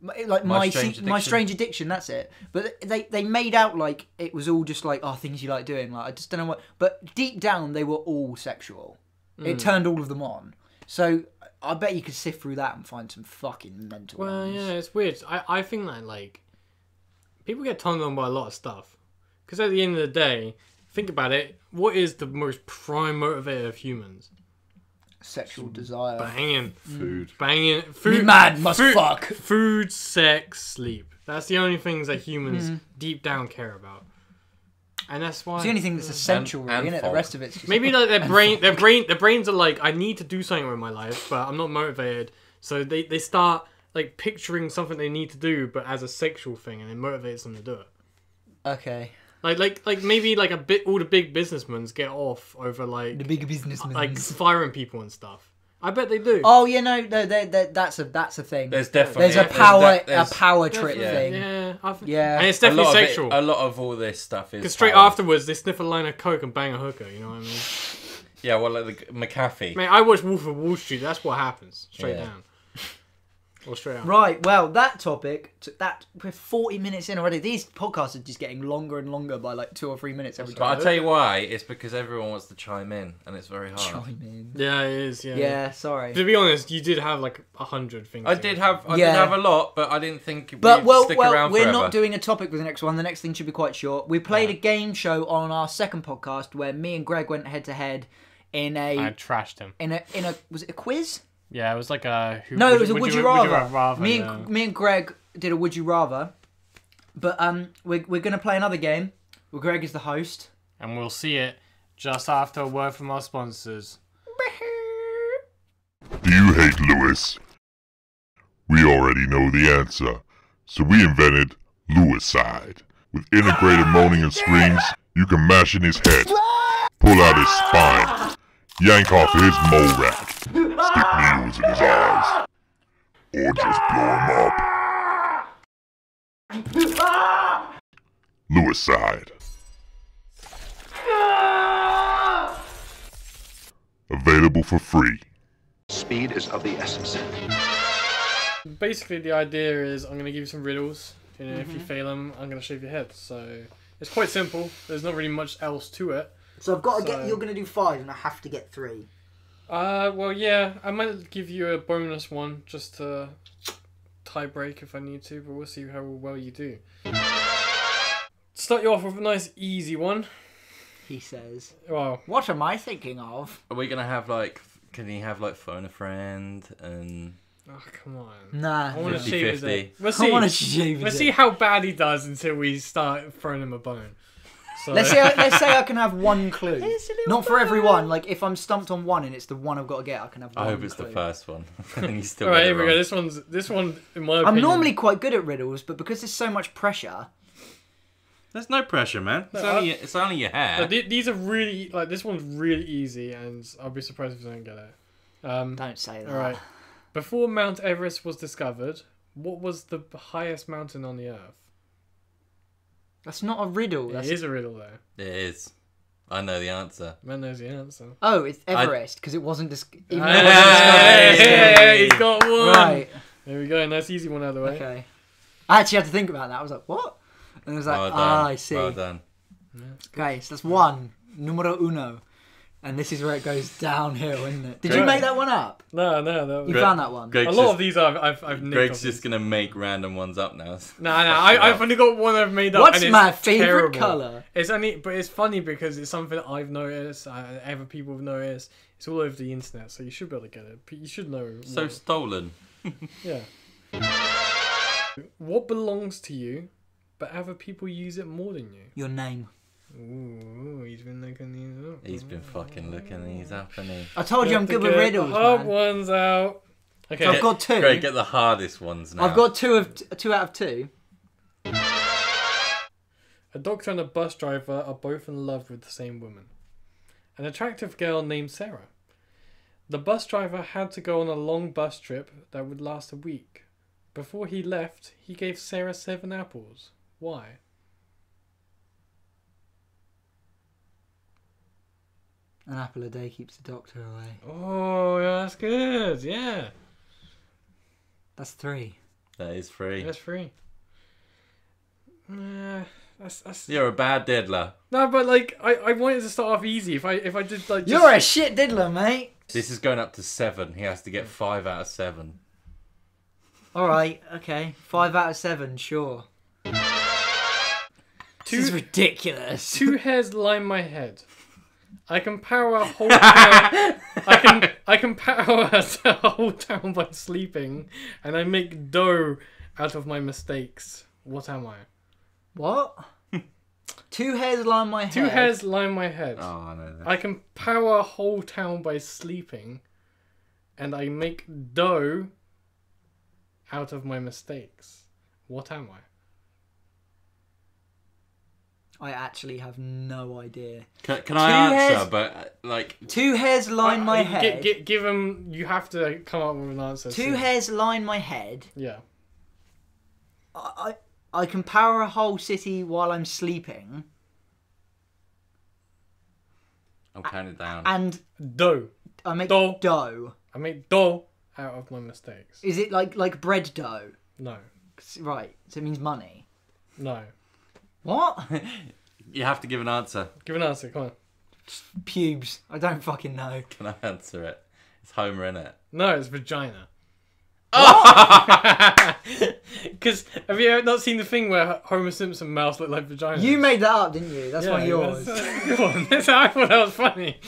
Like my my strange, my strange addiction, that's it. But they they made out like it was all just like, oh, things you like doing. Like I just don't know what. But deep down, they were all sexual. Mm. It turned all of them on. So I bet you could sift through that and find some fucking mental. Well, ones. Yeah, it's weird. I I think that like people get tongued on by a lot of stuff because at the end of the day, think about it. What is the most prime motivator of humans? Sexual desire, banging food, banging food. Man must food, fuck food, sex, sleep. That's the only things that humans mm. deep down care about, and that's why it's the only thing that's essential. And, really, and isn't it? The rest of it's just maybe like their brain, their brain, their brains are like, I need to do something with my life, but I'm not motivated. So they they start like picturing something they need to do, but as a sexual thing, and it motivates them to do it. Okay. Like, like, like, maybe like a bit. All the big businessmen get off over like the big businessmen, like firing people and stuff. I bet they do. Oh, you know, no, they, they, that's a that's a thing. There's definitely there's a power there's, there's, a power trip yeah, thing. Yeah, I've, yeah, and it's definitely a sexual. It, a lot of all this stuff is because straight power. Afterwards they sniff a line of coke and bang a hooker. You know what I mean? Yeah, well, like the McAfee. Man, I watch Wolf of Wall Street. That's what happens. Straight yeah. down. Right, well, that topic, that we're forty minutes in already. These podcasts are just getting longer and longer by like two or three minutes every time. But I'll tell you why, it's because everyone wants to chime in, and it's very hard. Chime in. Yeah, it is, yeah. Yeah, sorry. To be honest, you did have like a hundred things. I did have I yeah. did have a lot, but I didn't think we'd but, well, stick well, around we're forever. Not doing a topic with the next one. The next thing should be quite short. We played yeah. a game show on our second podcast where me and Greg went head-to-head -head in a... I trashed him. In a, in a was it a quiz? Yeah, it was like a... Who, no, it was a Would You, would you, rather. Would you rather. Me and, yeah. me and Greg did a Would You Rather. But um, we're, we're going to play another game where Greg is the host. And we'll see it just after a word from our sponsors. Do you hate Lewis? We already know the answer. So we invented Lewiside. With integrated moaning and screams, you can mash in his head, pull out his spine, yank off his mole rack, stick needles in his eyes, or just blow him up. Lewiside. Available for free. Speed is of the essence. Basically, the idea is I'm going to give you some riddles, and mm-hmm. if you fail them, I'm going to shave your head. So it's quite simple. There's not really much else to it. So I've got to so, get. You're going to do five, and I have to get three. Uh, well, yeah, I might give you a bonus one just to tie break if I need to, but we'll see how well you do. Start you off with a nice easy one. He says. Well, what am I thinking of? Are we gonna have like? Can he have like phone a friend and? Oh come on. Nah. I want to shave his head. We'll see. I want to shave his head. We'll see how bad he does until we start throwing him a bone. So. Let's, say I, let's say I can have one clue. Not for everyone. Like, if I'm stumped on one and it's the one I've got to get, I can have one clue. I hope it's clue. The first one. I think he's still All right, here we wrong. Go. This one's, this one, in my opinion... I'm normally quite good at riddles, but because there's so much pressure... There's no pressure, man. It's, no, only, I, it's only your hair. No, these are really... Like, this one's really easy, and I'll be surprised if I don't get it. Um, don't say that. All right. Before Mount Everest was discovered, what was the highest mountain on the earth? That's not a riddle. It That's... is a riddle, though. It is. I know the answer. Man knows the answer. Oh, it's Everest, because I... it wasn't... Dis even hey, it wasn't hey, discovered. Hey, hey, he's got one! Right. There we go, nice easy one out of the way. Okay. I actually had to think about that. I was like, what? And I was like, well ah, I see. Well done. Yeah, okay, so that's one. Numero uno. And this is where it goes downhill, isn't it? Did Greg, you make that one up? No, no, no. You Greg, found that one. Greg's a lot just, of these I've, I've, I've nicked. Greg's just going to make random ones up now. No, no, I, I've only got one I've made up. What's and it's my favourite colour? It's only, but it's funny because it's something that I've noticed, uh, other people have noticed. It's all over the internet, so you should be able to get it. You should know. So what. Stolen. Yeah. What belongs to you, but other people use it more than you? Your name. Ooh, he's been looking these up. He's been fucking looking these up, hasn't he? I told you I'm good with riddles, man. Hard ones out. Okay, so I've got two. Great, get the hardest ones now. I've got two of t two out of two. A doctor and a bus driver are both in love with the same woman. an attractive girl named Sarah. The bus driver had to go on a long bus trip that would last a week. Before he left, he gave Sarah seven apples. Why? An apple a day keeps the doctor away. Oh, yeah, that's good. Yeah. That's three. That is three. That's three. Uh, that's, that's... You're a bad diddler. No, but like, I, I wanted to start off easy. If I if I did like... Just... You're a shit diddler, mate. This is going up to seven. He has to get five out of seven. All right. Okay. Five out of seven. Sure. Two, this is ridiculous. Two hairs line my head. I can power a whole town. I can I can power a whole town by sleeping, and I make dough out of my mistakes. What am I? What? Two hairs line my head. Two hairs line my head. Oh, I know that. I can power a whole town by sleeping, and I make dough out of my mistakes. What am I? I actually have no idea. Can, can I answer? Hairs, but like two hairs line I, my I, head. G- g- give them. You have to come up with an answer. Two so. hairs line my head. Yeah. I, I I can power a whole city while I'm sleeping. I'm counting down. And dough. I make dough. dough. I make dough out of my mistakes. Is it like like bread dough? No. Right. So it means money. No. What? You have to give an answer. Give an answer, come on. Pubes. I don't fucking know. Can I answer it? It's Homer, innit? No, it's vagina. Oh! Because have you not seen the thing where Homer Simpson mouths look like vagina? You made that up, didn't you? That's yeah, one of yours. That's a good one. That's how I thought that was funny.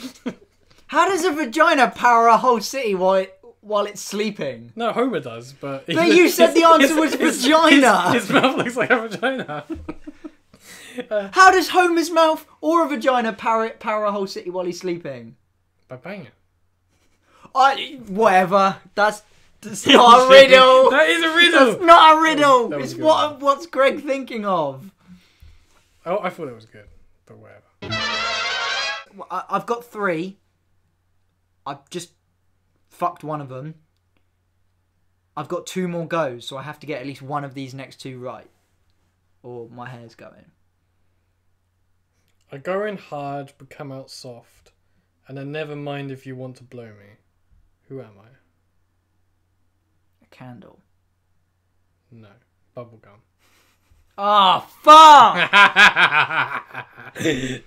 How does a vagina power a whole city while it... While it's sleeping. No, Homer does, but... But you said his, the answer his, was his, vagina! His, his mouth looks like a vagina. Uh, How does Homer's mouth or a vagina power, power a whole city while he's sleeping? By banging it. I... Whatever. That's, that's not a riddle. That is a riddle. That's not a riddle. That was, that was it's what, what's Greg thinking of. Oh, I thought it was good, but whatever. Well, I, I've got three. I've just... fucked one of them. I've got two more goes, so I have to get at least one of these next two right, or my hair's going. I go in hard but come out soft, and I never mind if you want to blow me. Who am I? A candle. No, bubblegum. Ah, oh, fuck!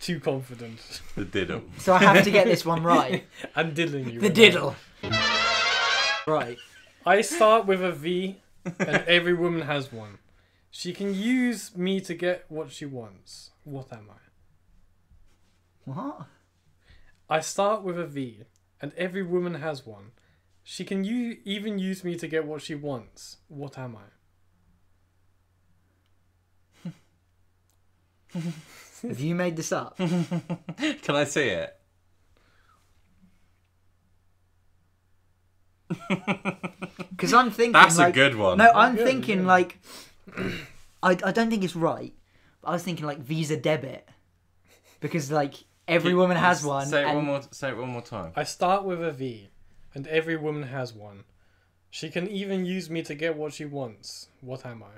Too confident. The diddle. So I have to get this one right. I'm diddling you. The right diddle. Now. Right. I start with a V, and every woman has one. She can use me to get what she wants. What am I? What? I start with a V, and every woman has one. She can u- even use me to get what she wants. What am I? Have you made this up? Can I see it? Because I'm thinking that's like, a good one. No, I'm good, thinking yeah. like I I don't think it's right. But I was thinking like Visa debit, because like every Keep, woman has one. Say it one more. Say it one more time. I start with a V, and every woman has one. She can even use me to get what she wants. What am I?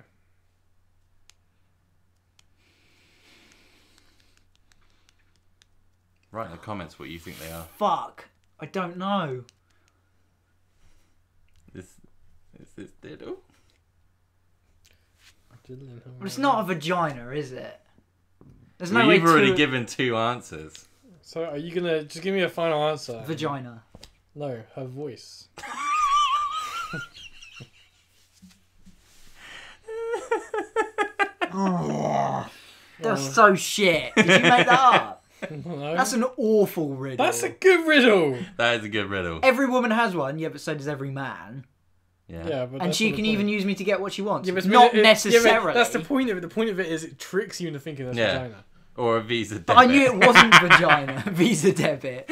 Write in the comments what you think they are. Fuck. I don't know. This is this diddle? Well, it's not a vagina, is it? There's well, no you've way already to... given two answers. So are you gonna just give me a final answer? Vagina. No, her voice. Oh, that's so shit. Did you make that up? No. That's an awful riddle. That's a good riddle. That is a good riddle. Every woman has one, yeah, but so does every man. Yeah, yeah but and she can even use me to get what she wants. Yeah, but not it, necessarily. Yeah, but that's the point of it. The point of it is it tricks you into thinking that's yeah. vagina or a Visa debit. But I knew it wasn't vagina. Visa debit.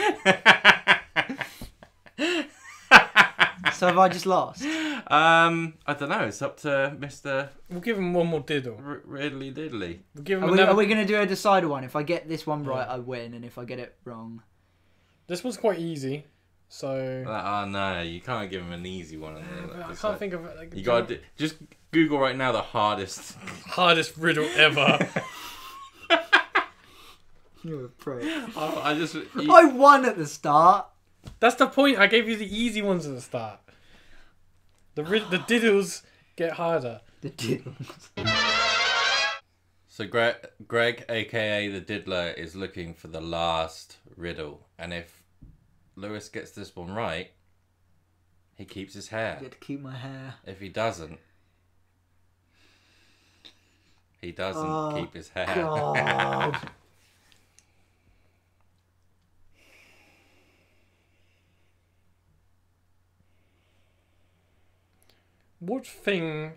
So have I just lost? Um, I don't know. It's up to Mister We'll give him one more diddle. R- Riddly diddly. We'll give him are, another... we, are we going to do a decider one? If I get this one right, yeah. I win. And if I get it wrong... This one's quite easy, so... Uh, no, you can't give him an easy one. Yeah, I can't like, think of it. Like, you gotta do, just Google right now the hardest... hardest riddle ever. You're a pro. I, I just... You, I won at the start. That's the point. I gave you the easy ones at the start. The the diddles get harder. The diddles. So Greg, Greg, aka the Diddler, is looking for the last riddle, and if Lewis gets this one right, he keeps his hair. I get to keep my hair. If he doesn't, he doesn't oh, keep his hair. God. What thing?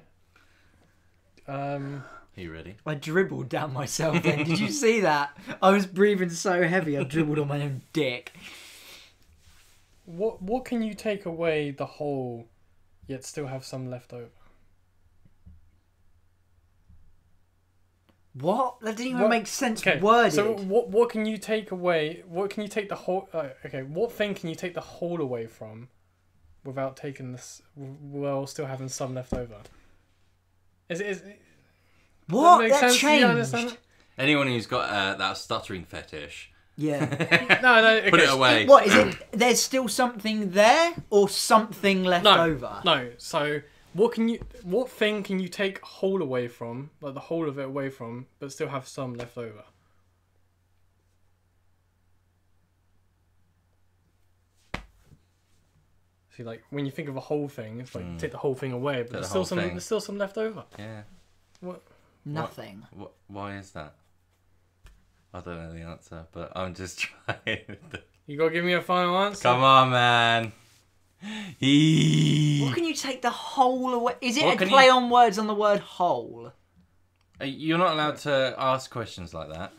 Um, Are you ready? I dribbled down myself then. Did you see that? I was breathing so heavy I dribbled on my own dick. What What can you take away the whole yet still have some left over? What? That didn't even what? make sense okay. worded. So what What can you take away? What can you take the whole... Uh, okay, what thing can you take the whole away from? Without taking this, while still having some left over. Is it? Is, what? That, that changed. That? Anyone who's got uh, that stuttering fetish. Yeah. no, no. Okay. Put it away. What is it? There's still something there, or something left no, over. No. So, what can you? What thing can you take whole away from, like the whole of it away from, but still have some left over? Like when you think of a whole thing, it's like mm. take the whole thing away, but there's still some. Thing. There's still some left over. Yeah. What? Nothing. What, what, why is that? I don't know the answer, but I'm just trying. To... You gotta give me a final answer. Come on, man. Eee. What can you take the whole away? Is it what a play you... on words on the word whole? You're not allowed to ask questions like that.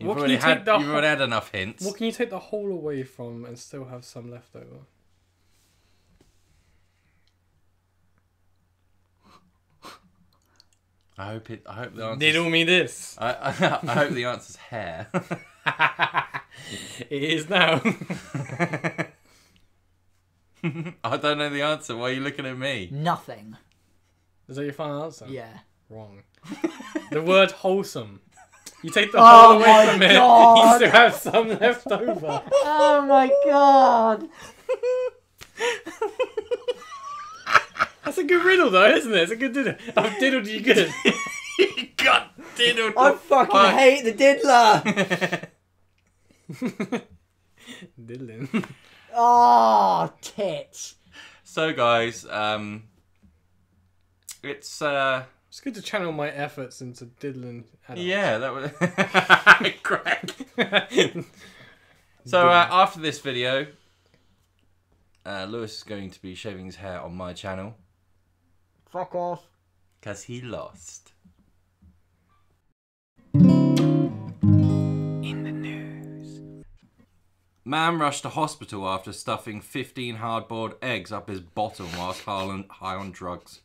You've what already you had. You've whole... already had enough hints. What can you take the whole away from and still have some left over? I hope it. I hope the answer. Diddle me this. I, I, I hope the answer's hair. It is now. I don't know the answer. Why are you looking at me? Nothing. Is that your final answer? Yeah. Wrong. The word wholesome. You take the whole oh away from god. it. You still have some left over. Oh my god. That's a good riddle though, isn't it? It's a good diddle. I've diddled you good. You got diddled. I fucking fuck. hate the diddler. Diddling. Oh, tits. So guys, um, it's uh, it's good to channel my efforts into diddling. Adults. Yeah, that was crack. So uh, after this video, uh, Lewis is going to be shaving his hair on my channel. Fuck off. Because he lost. In the news. Man rushed to hospital after stuffing fifteen hard-boiled eggs up his bottom whilst high on drugs.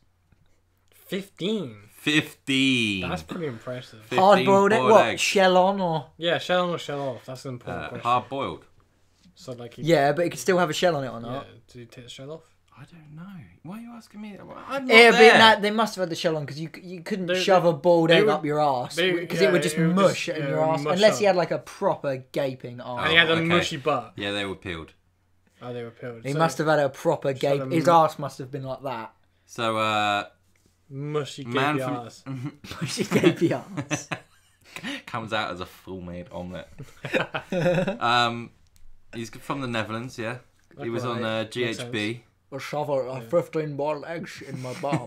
fifteen? fifteen. That's pretty impressive. Hard-boiled egg? What? Eggs. Shell on or? Yeah, shell on or shell off. That's an important uh, question. Hard-boiled. So like yeah, but it could still have a shell on it or not. Yeah, do you take the shell off? I don't know. Why are you asking me? I'm not yeah, there. But that, they must have had the shell on because you you couldn't they, shove they, a bald egg would, up your ass because yeah, it would just it would mush just, in yeah, your ass unless up. he had like a proper gaping arse. And oh, he had a okay. mushy butt. Yeah, they were peeled. Oh, they were peeled. He so, must have had a proper gape. His ass must have been like that. So, uh... mushy gapey ass. Mushy gapey ass. Comes out as a full-made omelette. um, he's from the Netherlands, yeah. That's he was right. on uh, G H B. I shove a fifteen boiled eggs in my bum.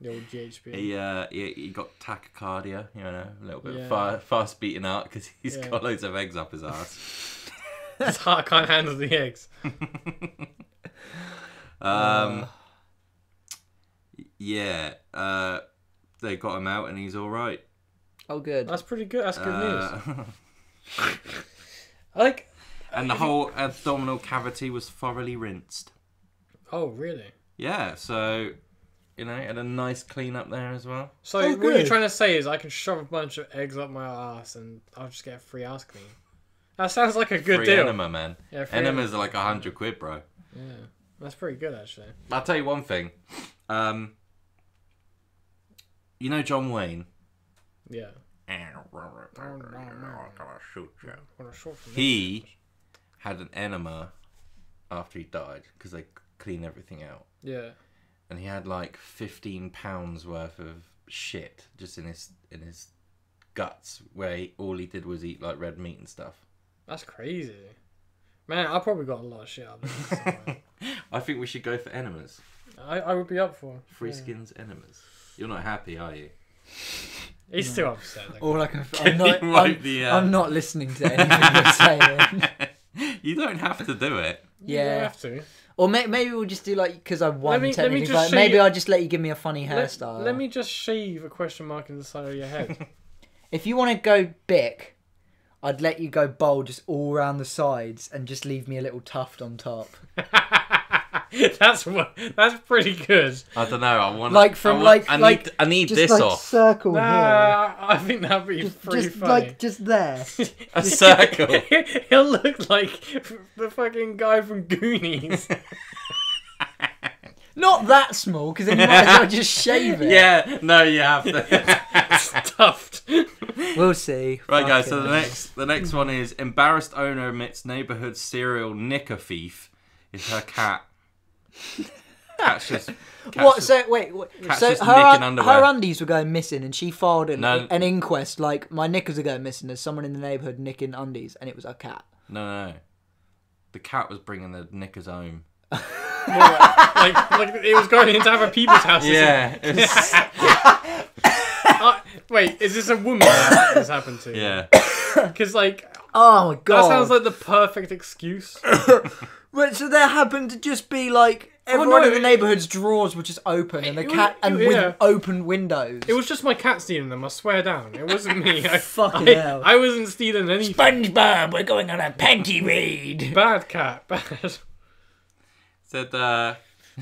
The old G H B. He, uh, he, he got tachycardia, you know, a little bit yeah. fast, fast beating out because he's yeah. got loads of eggs up his arse. His heart can't handle the eggs. um, uh. Yeah, uh, they got him out and he's all right. Oh, good. That's pretty good. That's good uh, news. Like, and the whole abdominal cavity was thoroughly rinsed. Oh, really? Yeah, so, you know, had a nice clean up there as well. So oh, what good. you're trying to say is I can shove a bunch of eggs up my ass and I'll just get a free ass clean. That sounds like a good free deal. Enema, man. Yeah, free enemas enema. Are like a hundred quid, bro. Yeah, that's pretty good actually. I'll tell you one thing. Um, you know John Wayne. Yeah. He had an enema after he died because they clean everything out. Yeah. And he had like fifteen pounds worth of shit just in his in his guts, where he, all he did was eat like red meat and stuff. That's crazy, man. I probably got a lot of shit out of this. I think we should go for enemas. I I would be up for Threeskins yeah. enemas. You're not happy, are you? He's no. still upset. All I can, I'm not, I'm, the, uh... I'm not listening to anything you're saying. You don't have to do it. Yeah, you don't have to. Or may, maybe we'll just do like because I won. Let me, let me just maybe I'll just let you give me a funny hairstyle. Let, let me just shave a question mark in the side of your head. If you want to go big, I'd let you go bold, just all round the sides, and just leave me a little tuft on top. That's what. That's pretty good. I don't know. I want like from I want, like I need like, I need just this like off. Circle nah, here. I think that'd be just, pretty just funny. Like just there, a circle. He'll look like the fucking guy from Goonies. Not that small, because then you might as well just shave it. Yeah. No, you have to. Stuffed. We'll see. Right, Fuck guys. It. So the next the next one is embarrassed owner admits neighborhood serial knicker thief is her cat. Catches, catches, what? So wait. wait so her, her undies were going missing, and she filed an, no, an inquest. Like my knickers are going missing. There's someone in the neighborhood nicking undies, and it was a cat. No, no, no. The cat was bringing the knickers home. like, like it was going into other people's houses. Yeah. It was... uh, wait, is this a woman that this happened to? Yeah. Because like. Oh my god. That sounds like the perfect excuse. Right, so that happened to just be like everyone oh, no, in the it, neighbourhood's drawers were just open, it, and the cat was, and yeah. with open windows. It was just my cat stealing them. I swear down, it wasn't me. I, Fucking I, hell! I wasn't stealing anything. SpongeBob, we're going on a panty raid. Bad cat, bad. Said uh,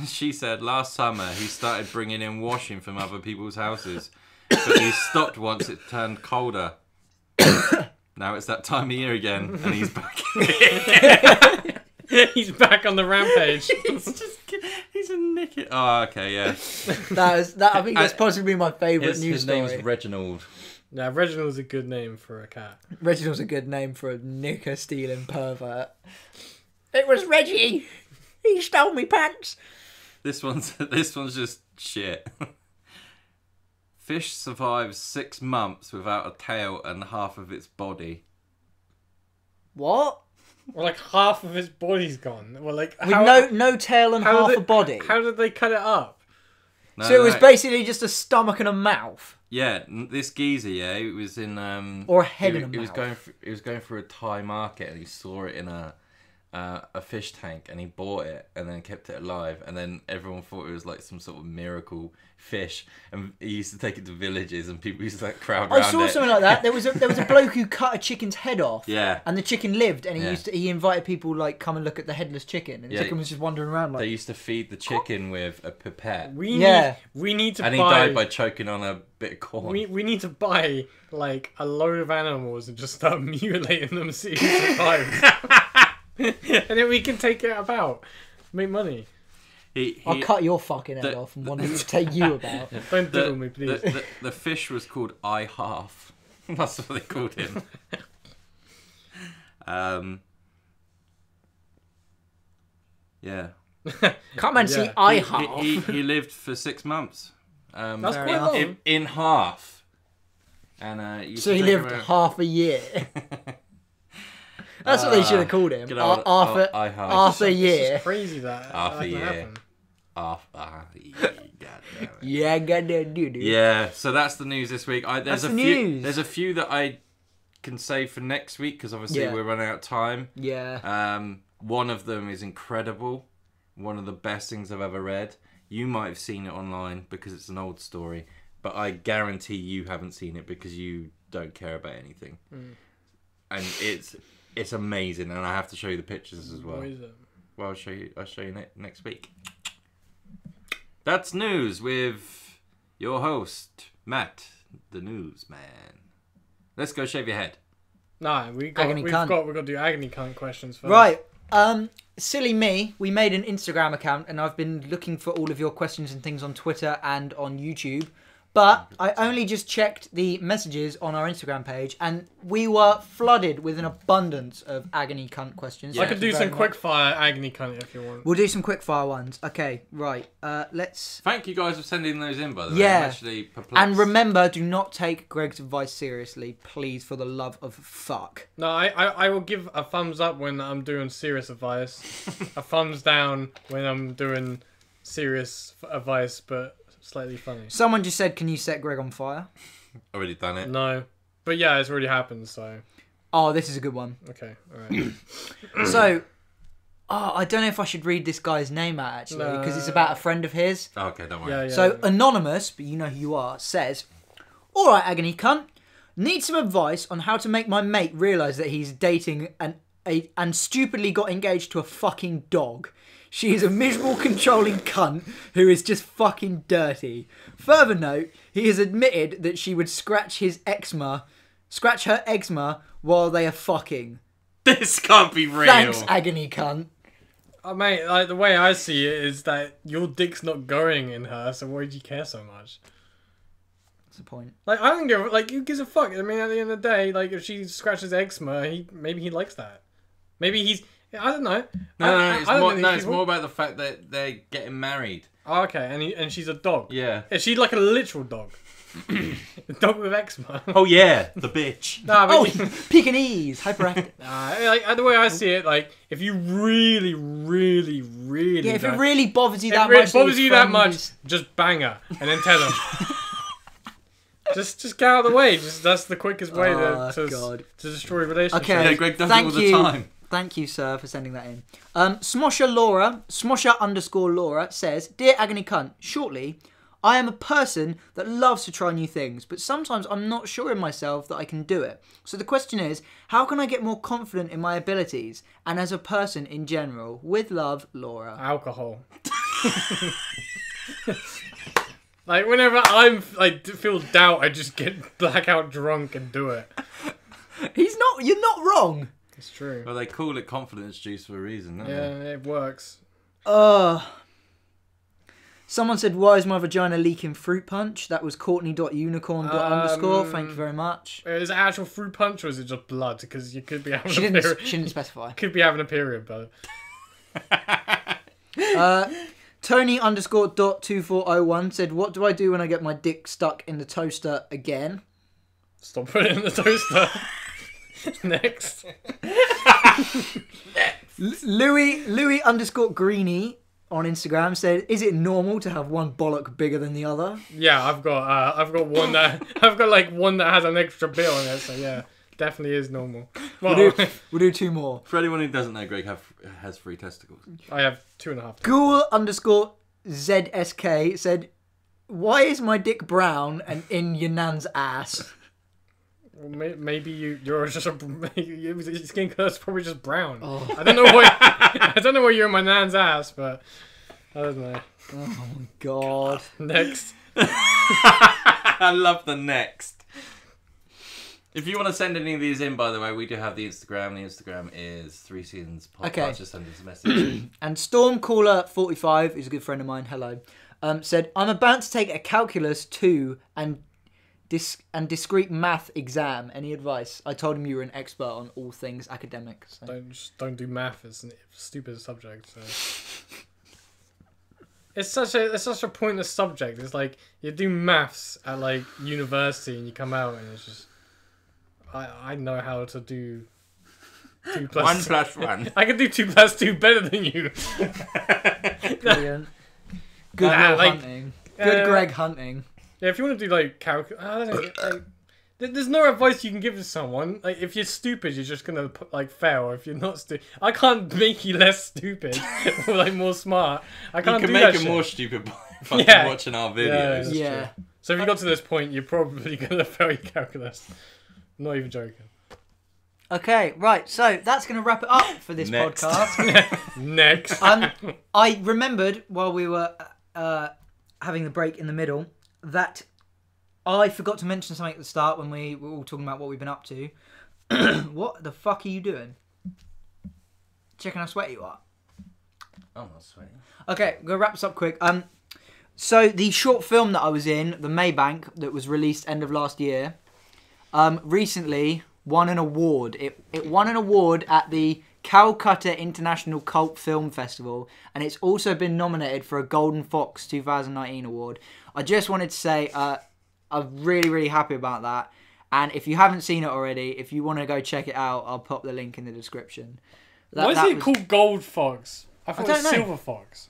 she said last summer he started bringing in washing from other people's houses, but he stopped once it turned colder. Now it's that time of year again, and he's back. He's back on the rampage. he's just he's a nicket. Oh, okay, yeah. That is that. I think that's possibly my favourite news his story. His name's Reginald. Now yeah, Reginald's a good name for a cat. Reginald's a good name for a knicker stealing pervert. It was Reggie. He stole me pants. This one's this one's just shit. Fish survives six months without a tail and half of its body. What? Well, like half of its body's gone. Well, like with how, no no tail and half they, a body. How did they cut it up? No, so it no, was no. basically just a stomach and a mouth. Yeah, this geezer, yeah, it was in um. Or a head and a mouth. It was going. For, it was going through a Thai market, and he saw it in a. Uh, a fish tank, and he bought it and then kept it alive, and then everyone thought it was like some sort of miracle fish, and he used to take it to villages and people used to like crowd around. I saw it. Something like that. There was a there was a bloke who cut a chicken's head off. Yeah. And the chicken lived, and he yeah. used to, he invited people like come and look at the headless chicken, and the yeah. chicken was just wandering around. Like, they used to feed the chicken with a pipette. We yeah. need, we need to. And buy... he died by choking on a bit of corn. We we need to buy like a load of animals and just start mutilating them to see who survives. And then we can take it about. Make money. He, he, I'll cut your fucking head the, off and want to take you about. Don't diddle me, please. The, the, the fish was called I Half. That's what they called him. um. Yeah. Come and yeah. see I he, Half. He, he, he lived for six months. Um, That's quite long. In, in half. And uh, you so he lived around... half a year. That's uh, what they should have called him. Old, Arthur, oh, I Arthur this Year. This is crazy that. Arthur Year. Arthur Year. Yeah, goddamn dude. Yeah, so that's the news this week. I, there's that's a the few, news. There's a few that I can save for next week because obviously yeah. we're running out of time. Yeah. Um, one of them is incredible. One of the best things I've ever read. You might have seen it online because it's an old story, but I guarantee you haven't seen it because you don't care about anything. Mm. And it's... It's amazing, and I have to show you the pictures as well. What is it? Well, I'll show you. I'll show you ne next week. That's news with your host Matt, the newsman. Let's go shave your head. No, we got, agony we've cunt. got we've got to do agony cunt questions first. Right. Um, silly me, we made an Instagram account and I've been looking for all of your questions and things on Twitter and on YouTube. But I only just checked the messages on our Instagram page and we were flooded with an abundance of agony cunt questions. Yeah. I could do some quick fire agony cunt if you want. We'll do some quick fire ones. Okay, right. Uh, let's... Thank you guys for sending those in, by the way. Yeah. I'm actually perplexed. And remember, do not take Greg's advice seriously, please, for the love of fuck. No, I, I, I will give a thumbs up when I'm doing serious advice. A thumbs down when I'm doing serious advice, but... slightly funny. Someone just said, can you set Greg on fire? Already done it. No. But yeah, it's already happened, so... Oh, this is a good one. Okay, alright. So, oh, I don't know if I should read this guy's name out, actually, because no. it's about a friend of his. Oh, okay, don't worry. Yeah, yeah, so, yeah. Anonymous, but you know who you are, says, alright, agony cunt, need some advice on how to make my mate realise that he's dating an, a, and stupidly got engaged to a fucking dog. She is a miserable, controlling cunt who is just fucking dirty. Further note, he has admitted that she would scratch his eczema, scratch her eczema while they are fucking. This can't be real. Thanks, agony cunt. Oh, mate, like, the way I see it is that your dick's not going in her, so why did you care so much? That's the point. Like, I don't give, like, who gives a fuck? I mean, at the end of the day, like, if she scratches eczema, he maybe he likes that. Maybe he's... I don't know. No, I, no, it's, more, no, it's more about the fact that they're getting married. Oh, okay, and he, and she's a dog. Yeah. Is she like a literal dog? A dog with eczema. Oh, yeah, the bitch. Nah, oh, Pekingese, hyperactive. Nah, like, the way I see it, like, if you really, really, really... Yeah, if it really bothers you that much... If it really bothers you that much, just bang her, and then tell them. Just, just get out of the way. Just, that's the quickest way oh, to, to, to destroy relationships. Okay, yeah, Greg does Thank it all the you. time. Thank you, sir, for sending that in. Um, Smosher Laura, Smosher underscore Laura, says, dear agony cunt, shortly, I am a person that loves to try new things, but sometimes I'm not sure in myself that I can do it. So the question is, how can I get more confident in my abilities and as a person in general? With love, Laura. Alcohol. Like, whenever I'm, like, feel doubt, I just get blackout drunk and do it. He's not, you're not wrong. It's true. Well, they call it confidence juice for a reason, don't yeah, they? Yeah, it works. Uh, someone said, why is my vagina leaking fruit punch? That was Courtney.unicorn. Um, underscore. Thank you very much. Is it actual fruit punch or is it just blood? Because you could be having she a didn't, period. She didn't specify. Could be having a period, but... uh, Tony underscore dot two four oh one said, what do I do when I get my dick stuck in the toaster again? Stop putting it in the toaster. Next. Next. Louis, Louis underscore Greeny on Instagram said, is it normal to have one bollock bigger than the other? Yeah, I've got uh, I've got one that I've got like one that has an extra bit on it, so yeah, definitely is normal. Well, we'll, do, we'll do two more. For anyone who doesn't know, Greg have, has three testicles. I have two and a half. Ghoul underscore Z S K said, why is my dick brown and in your nan's ass? Well, maybe you you're just a your skin color's probably just brown. Oh. I don't know why I don't know why you're in my nan's ass, but I don't know. Oh my god! Next, I love the next. If you want to send any of these in, by the way, we do have the Instagram. The Instagram is Threeskins Podcast. Okay. Just send us a message. And Stormcaller forty-five is a good friend of mine. Hello, um, said I'm about to take a calculus two and. Disc and discrete math exam. Any advice? I told him you were an expert on all things academic. So. Don't just don't do math. It's a stupid subject. So. It's such a it's such a pointless subject. It's like you do maths at like university and you come out and it's just I I know how to do two plus one two. plus one. I can do two plus two better than you. Brilliant. Good uh, like, hunting. Good uh, Greg hunting. Yeah, if you want to do like calc, I don't know. Like, there's no advice you can give to someone. Like, if you're stupid, you're just gonna like fail. If you're not stupid, I can't make you less stupid or like more smart. I can't. You can do make you more stupid by fucking yeah. watching our videos. Yeah. yeah. So if you got to this point, you're probably gonna fail your calculus. I'm not even joking. Okay, right. So that's gonna wrap it up for this Next. podcast. Next. Um, I remembered while we were uh, having the break in the middle. That I forgot to mention something at the start when we were all talking about what we've been up to. What the fuck are you doing? Checking how sweaty you are. I'm not sweaty. Okay, we're gonna wrap this up quick. Um, so the short film that I was in, The Maybank, that was released end of last year, um, recently won an award. It it won an award at the Calcutta International Cult Film Festival, and it's also been nominated for a Golden Fox two thousand nineteen award. I just wanted to say uh, I'm really, really happy about that. And if you haven't seen it already, if you want to go check it out, I'll pop the link in the description. That, Why is that it was... called Gold Fox? I thought I it was know. Silver Fox.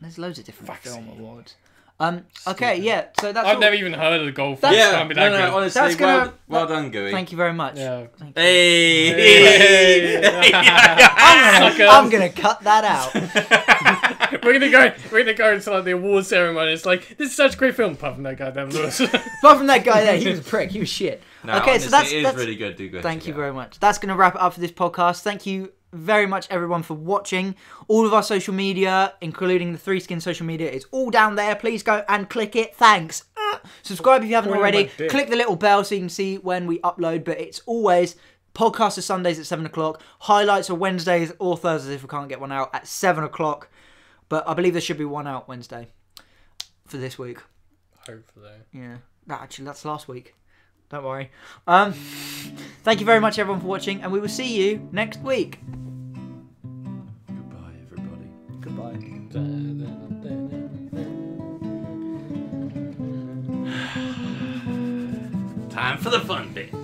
There's loads of different Foxy. Film awards. Um, okay, Stupid. Yeah. So that's. I've all... never even heard of the Gold Fox. Yeah, no, no, no, honestly, that's well, gonna... well done, Gooey. Thank you very much. Yeah. You. Hey, hey. hey. I'm, gonna, I'm gonna cut that out. we're gonna go. We're gonna go into like the award ceremony. It's like this is such a great film. Apart from that guy, damn Lewis. Apart from that guy there, he was a prick. He was shit. No, okay, honestly, so that's it is that's... really good. Do good. Thank you very much. That's gonna wrap it up for this podcast. Thank you very much everyone for watching. All of our social media, including the Threeskins social media, is all down there. Please go and click it. Thanks. Uh, subscribe if you haven't already. Click the little bell so you can see when we upload, but it's always podcasts are Sundays at seven o'clock. Highlights are Wednesdays or Thursdays if we can't get one out at seven o'clock. But I believe there should be one out Wednesday for this week. Hopefully. Yeah. That, actually, that's last week. Don't worry. Um, thank you very much, everyone, for watching, and we will see you next week. Goodbye, everybody. Goodbye. Time for the fun bit.